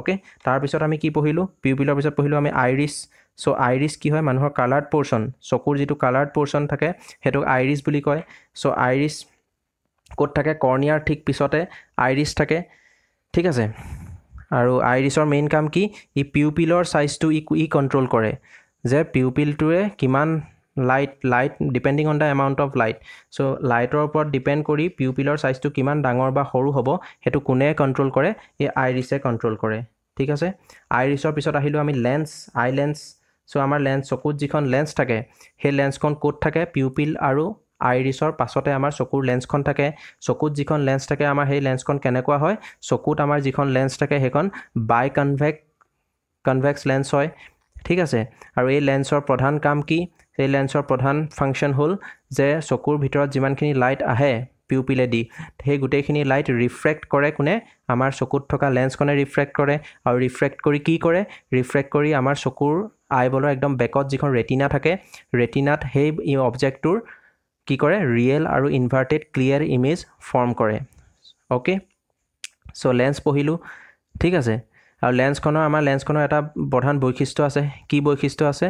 ওকে তাৰ পিছত আমি কি পঢ়িলো পিউপিলৰ পিছত পঢ়িলো আমি আইৰিস সো আইৰিস কি হয় মানুহৰ কালাৰ্ড পোৰশন চকুৰ যেটো কালাৰ্ড পোৰশন থাকে হেটো আইৰিস বুলি কয় সো আইৰিস কোড থাকে কৰ্নিয়াৰ ঠিক পিছতে আইৰিস থাকে ঠিক আছে আৰু আইৰিসৰ মেইন কাম কি ই পিউপিলৰ সাইজটো ই কন্ট্ৰোল কৰে যে পিউপিলটোৰে কিমান light depending on the amount of light so light or upor depend kori pupil or size to kiman dangor ba horu hobo hetu kune control kore e iris e control kore thik ase iris or pisot ahilu ami lens eye lens so amar lens sokut jikhon lens thake he lens kon code thake pupil aru iris or pasote amar sokur lens kon thake sokut jikhon lens thake amar he lens kon kenekwa hoy sokut amar jikhon lens thake hekon biconvex lens hoy thik ase aru e lens or pradhan kam ki এই লেন্সৰ প্ৰধান function হ'ল যে চকুৰ ভিতৰত যিমানখিনি light আহে পিউপিলে দি হে গুটেখিনি light reflect কৰে কোনে আমাৰ চকুত থকা লেন্সকনে ৰিফ্ৰেক্ট কৰে আৰু ৰিফ্ৰেক্ট কৰি কি কৰে ৰিফ্ৰেক্ট কৰি আমাৰ চকুৰ আইবলৰ একদম বেকত যিখন ৰেটিনা থাকে ৰেটিনাত হে অবজেক্টৰ কি কৰে ৰিয়েল আৰু ইনভাৰ্টেড ক্লিয়াৰ ইমেজ ফৰ্ম কৰে ওকে সো লেন্স পঢ়িলো ঠিক আছে আৰু লেন্সকনৰ আমাৰ লেন্সকনৰ এটা প্ৰধান বৈশিষ্ট্য আছে কি বৈশিষ্ট্য আছে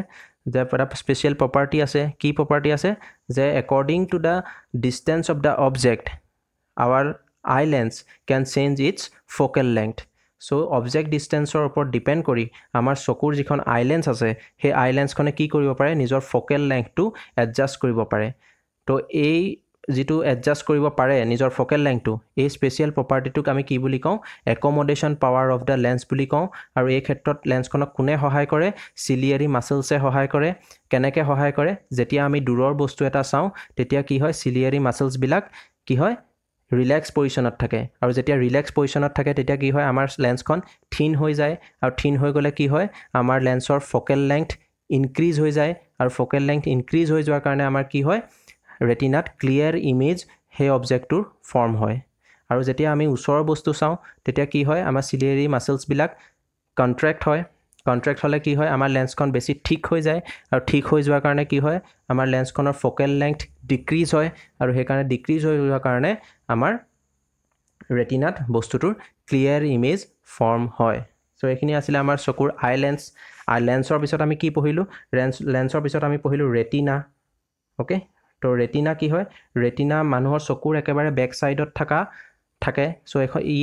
যে এটা স্পেশাল প্ৰপাৰ্টি আছে কি প্ৰপাৰ্টি আছে যে according to the distance of the object our eye lens can change its focal length so object distance or upor depend kori amar sokur jikhon eye lens ase he eye lens kone ki koribo pare nijor focal length to adjust koribo pare तो ए जितु adjust करिबो पारे निजर focal length टू ए special property टुक आमी की बुली कहौ accommodation power of the lens बुली कहौ आरो ए क्षेत्रत लेंस कोन कुने सहाय करे सिलियरी मसल से सहाय करे केनेके सहाय करे जेतिया आमी दूरर वस्तु एटा साउ तेतिया की होय सिलियरी मसल्स बिलाक की होय रिलैक्स पोजिशनत थाके आरो जेतिया रिलैक्स पोजिशनत थाके तेतिया की होय आमार लेंस कोन थिन होय जाय आरो थिन होय गले की होय आमार लेंसर फोकल लेंथ इनक्रीज होय जाय आरो फोकल लेंथ इनक्रीज होय जोৱাৰ কাৰণে आमार की होय रेटिनात क्लियर इमेज हे ऑब्जेक्टुर फॉर्म होय आरो जेतिया आमी उसर वस्तु साउ तेतिया की होय आमा सिलियरी मसल्स बिलाक कॉन्ट्रैक्ट होय कॉन्ट्रैक्ट होले की होय आमा लेंस कोन बेसी ठीक होय जाय आरो ठीक होय जोৱাৰ কাৰণে की होय आमा लेंस कोनर फोकल लेंथ डिक्रीज होय आरो हे কাৰণে डिक्रीज होय जोৱাৰ কাৰণে आमार रेटिनात वस्तुटुर क्लियर इमेज फॉर्म होय सो एखिनि आसिल आमार चकुर आई लेंसर बिषयत आमी की पढिलु लेंसर बिषयत आमी पढिलु रेटिना ओके तो रेटिना की होय रेटिना মানুহৰ চকুৰ একেবাৰে ব্যাক সাইডত থাকে সো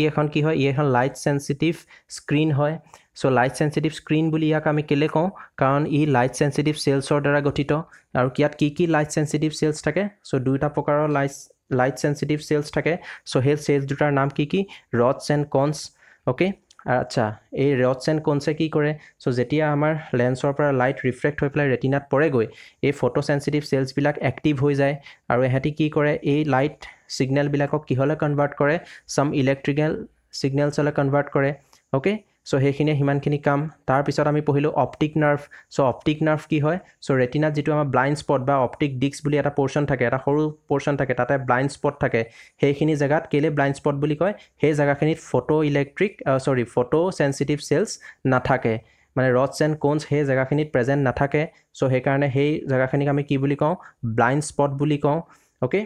এখন কি হয় এখন লাইট সেনসিটিভ স্ক্রিন হয় সো লাইট সেনসিটিভ স্ক্রিন বুলি ইয়াক আমি কেলে কও কাৰণ ই লাইট সেনসিটিভ সেলছৰ দ্বাৰা গঠিত আৰু কিয়াত কি লাইট সেনসিটিভ সেলছ থাকে সো দুটা প্ৰকাৰৰ লাইট সেনসিটিভ সেলছ থাকে সো হেল সেলছ দুটাৰ নাম কি ৰডছ এণ্ড কনছ ওকে আচ্ছা এই ৰডছ এণ্ড কনছে কি কৰে সো যেতিয়া আমাৰ লেন্সৰ পৰা লাইট ৰিফ্ৰেক্ট হৈ প্লাই ৰেটিনাত পৰে গৈ এই ফটো সেনসিটিভ সেলছ বিলাক অ্যাক্টিভ হৈ যায় আৰু এহেতি কি কৰে এই লাইট সিগনেল বিলাকক কিহলে কনভাৰ্ট কৰে সাম ইলেক্ট্ৰিকেল সিগনেলছ হলে কনভাৰ্ট কৰে ওকে সো হেখিনি হিমানখিনি কাম তাৰ পিছত আমি পঢ়িলো optic nerve so optic nerve কি হয় সো ৰেটিনাত যেটো আমাৰ ব্লাইন্ড স্পট বা অপটিক ডিস্ক বুলি এটা পোৰশন থাকে এটা সৰু পোরশন থাকে তাতে ব্লাইন্ড স্পট থাকে হেখিনি জায়গাত কেলে ব্লাইন্ড স্পট বুলি কয় হে জায়গাখিনিত photo electric sorry photo sensitive cells নাথাকে মানে ৰডছ এণ্ড কোনছ হে জায়গাখিনিত প্ৰেজেন্ট নাথাকে সো হে কাৰণে হে জায়গাখিনিক আমি কি বুলি কওঁ ব্লাইন্ড স্পট বুলি কওঁ ওকে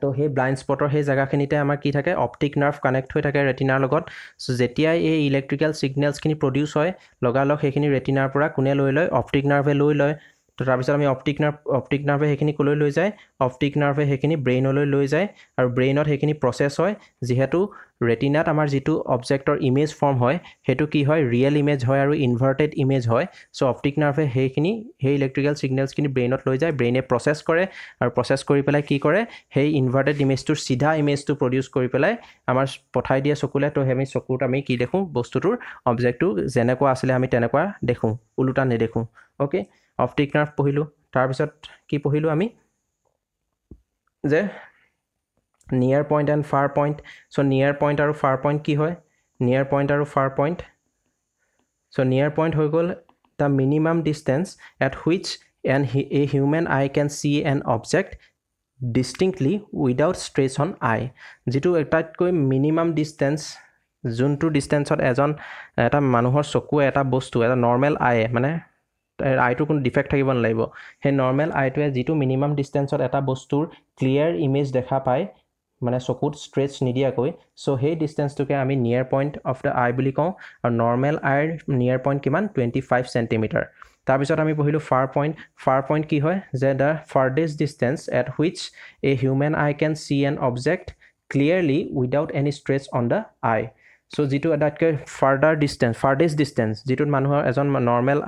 तो हे ब्लाइंड स्पॉटर हे जगह खिनिते आमार की थाके ऑप्टिक नर्व कनेक्ट होय थाके रेटिनार लगत सो जेतिया ए इलेक्ट्रिकल सिग्नल्स खिनि प्रोड्यूस होय लगालक हेखिनि रेटिनार पुरा कुने लय लय ऑप्टिक नर्वे लय लय तो ताबिस आमी ऑप्टिक नर्वे हेखिनि कोले लय जाय ऑप्टिक नर्वे हेखिनि ब्रेन लय लय जाय आरो ब्रेनत हेखिनि प्रोसेस होय जेहेतु रेटिनात आमार जितु ऑब्जेक्टर इमेज फॉर्म होय हेतु की होय रियल इमेज होय आरो इनवर्टेड इमेज होय सो ऑप्टिक नर्वे हेखिनि हे इलेक्ट्रिकल सिग्नल्स खिनि ब्रेनत लय जाय ब्रेने प्रोसेस करे आरो प्रोसेस करि पेलाय की करे हे इनवर्टेड इमेज टु सीधा इमेज टु प्रोड्यूस करि पेलाय आमार पठाय दिया चकुले तो हेमि चकुत आमी की देखु वस्तुटुर ऑब्जेक्टु जेनेको आसिले आमी तेनेको देखु उलुटा ने देखु ओके ऑप्टिक नर्व पढिलु तार बिषयत की पढिलु आमी जे near point and far point so near point आरो फार पॉइंट की होय नियर पॉइंट आरो far point so near point होय गोल the minimum distance at which an a human eye can see an object distinctly without stress on eye जितु एकटात कोइ minimum distance जोंटु डिस्टेंसत एजन एटा মানুহৰ চকু एटा বস্তু एटा নরমাল আই মানে आई टु कुन डिफेक्ट থাকিব লাগিব हे नॉर्मल आई टु जितु मिनिमम डिस्टेंसत एटा वस्तुर क्लियर इमेज देखा पाए माने चकुत स्ट्रेच निदिया कोइ सो हे डिस्टेंस टुके आमी near point of the eye बुली कौ आरो नॉर्मल आई नियर पॉइंट किमान 25 सेन्टिमिटर तार बिषयत आमी पढिलु फार पॉइंट की होय जे the farthest distance at which a human eye can see an object clearly without any stretch on the eye so जितु अदाके फारदार डिस्टेंस फारदेस्ट डिस्टेंस जितु মানুহৰ এজন নরমাল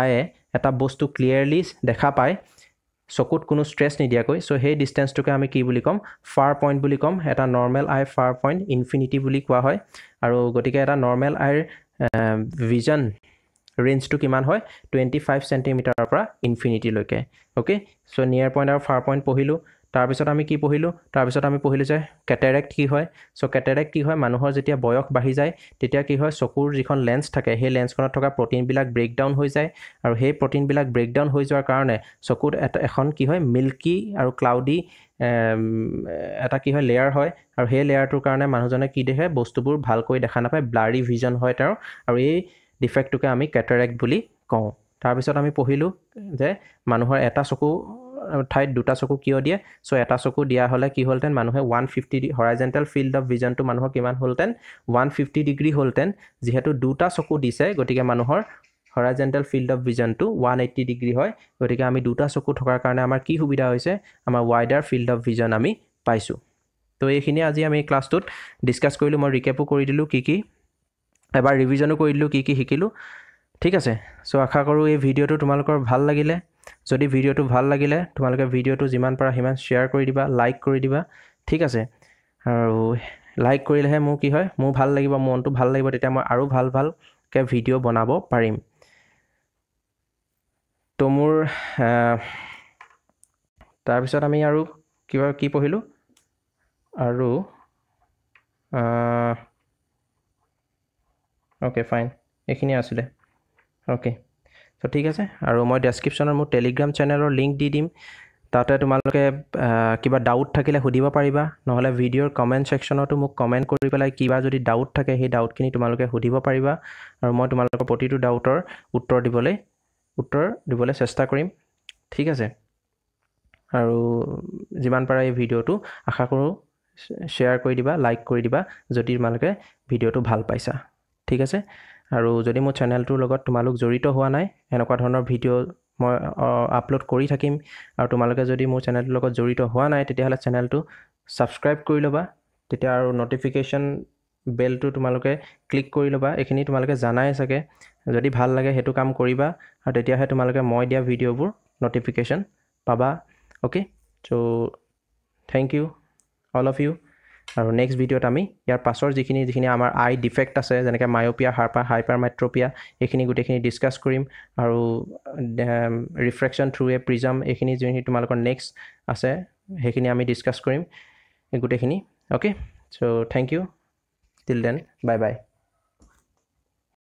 আই এটা বস্তু ক্লিয়ারলি দেখা পায় চকুত কোনো স্ট্রেস নিদিয়াকৈ সো হে ডিসটেন্সটোকে আমি কি বুলি কম ফার পয়েন্ট বুলি কম এটা normal eye far point infinity বুলি কোৱা হয় আৰু গটিকে এটা নৰমাল আইৰ ভিজন ৰেঞ্জটো কিমান হয় 25 সেন্টিমিটাৰৰ পৰা ইনফিনিটি লৈকে ওকে সো নিয়াৰ পয়েন্ট আৰু ফার পয়েন্ট পঢ়িলো तार पिছত आमी की पढिलो तार पिছত आमी पढिलो जे कैटारेक्ट की होय सो कैटारेक्ट की होय মানুহৰ যেতিয়া বয়স বাঢ়ি যায় তেতিয়া কি হয় চকুৰ যিখন লেন্স থাকে সেই লেন্সখনত থকা প্ৰটিন বিলাক ব্ৰেক ডাউন হৈ যায় আৰু সেই প্ৰটিন বিলাক ব্ৰেক ডাউন হৈ যোৱাৰ কাৰণে চকুত এখন কি হয় মিল্কি আৰু ক্লাউডি এটা কি হয় লেয়াৰ হয় আৰু সেই লেয়াৰটোৰ কাৰণে মানুহজনে কি দেখে বস্তুবোৰ ভালকৈ দেখা নাপায় ব্লাৰি ভিজন হয় তাৰ আৰু এই ডিফেক্টটোকে আমি कैटारेक्ट বুলি কওঁ तार पिছত आमी পঢ়িলো যে মানুহৰ এটা চকু थाइट दुटा चकु कियो दिए सो एटा चकु दिया हले की होलतेन मानुहे 150 हराइजेंटल फील्ड ऑफ विजन टू मानुह किमान होलतेन 150 डिग्री होलतेन जेहेतु दुटा चकु दिसे गटिके मानुहर हराइजेंटल फील्ड ऑफ विजन टू 180 डिग्री होय गटिके आमी दुटा चकु ठकार कारणे आमार की सुविधा होइसे आमार वाइडर फील्ड ऑफ विजन आमी पाइसु तो एखिनि আজি आमी क्लास टुत डिस्कस करिलु म रिकैप करि दिलु की एबार रिविजन करिलु की हिकिलु ठीक আছে सो आशा करू ए भिडिओ टु तुमालकर ভাল লাগিলে যদি ভিডিওটো ভাল লাগিলে তোমালকে ভিডিওটো জিমান পাৰা হিমান শেয়াৰ কৰি দিবা লাইক কৰি দিবা ঠিক আছে আৰু লাইক কৰিলেহে মোৰ কি হয় মোৰ ভাল লাগিব মনটো ভাল লাগিব তেতিয়া মই আৰু ভাল ভাল কে ভিডিও বনাব পাৰিম তো মোৰ তাৰ পিছত আমি আৰু কিবা কি পঢ়িলো আৰু ओके फाइन এখিনি আসলে ओके तो ठीक আছে আৰু মই ডেসক্ৰিপশনৰ মোৰ টেলিগ্ৰাম চেনেলৰ লিংক দি দিম তাতে তোমালোকে কিবা ডাউট থাকিলে সুধিব পাৰিবা নহলে ভিডিওৰ কমেন্ট সেকশনটো মোক কমেন্ট কৰি পেলাই কিবা যদি ডাউট থাকে সেই ডাউটখিনি তোমালোকে সুধিব পাৰিবা আৰু মই তোমালোকৰ প্ৰতিটো ডাউটৰ উত্তৰ দিবলৈ চেষ্টা কৰিম ঠিক আছে আৰু যিমান পাৰা এই ভিডিওটো আশা কৰো শেয়াৰ কৰি দিবা লাইক কৰি দিবা যদি তোমালোকে ভিডিওটো ভাল পাইছা ঠিক আছে আৰু যদি মোৰ চেনেলটোৰ লগত তোমালোক জড়িত হোৱা নাই এনেকুৱা ধৰণৰ ভিডিও মই আপলোড কৰি থাকিম আৰু তোমালোকে যদি মোৰ চেনেলটোৰ লগত জড়িত হোৱা নাই তেতিয়াহলে চেনেলটো সাবস্ক্ৰাইব কৰি লবা তেতিয়া আৰু নোটিফিকেশন বেলটো তোমালোকে ক্লিক কৰি লবা এখিনি তোমালোকে জানাই আছে যদি ভাল লাগে হেতু কাম কৰিবা আৰু তেতিয়াহে তোমালোকে মই দিয়া ভিডিওবোৰ নোটিফিকেশন পাবা okay so thank you all of you আৰু নেক্সট ভিডিওত আমি ইয়াৰ পাছৰ যিখিনি আমাৰ আই ডিফেক্ট আছে যেনেকৈ মায়োপিয়া হাইপাৰমেট্ৰপিয়া এখিনি গুটেখিনি ডিসকাস কৰিম আৰু ৰিফ্ৰেকচন থ্ৰু এ প্ৰিজম এখিনি যেনি তোমালোকৰ নেক্সট আছে হেখিনি আমি ডিসকাস কৰিম গুটেখিনি okay so thank you till then bye by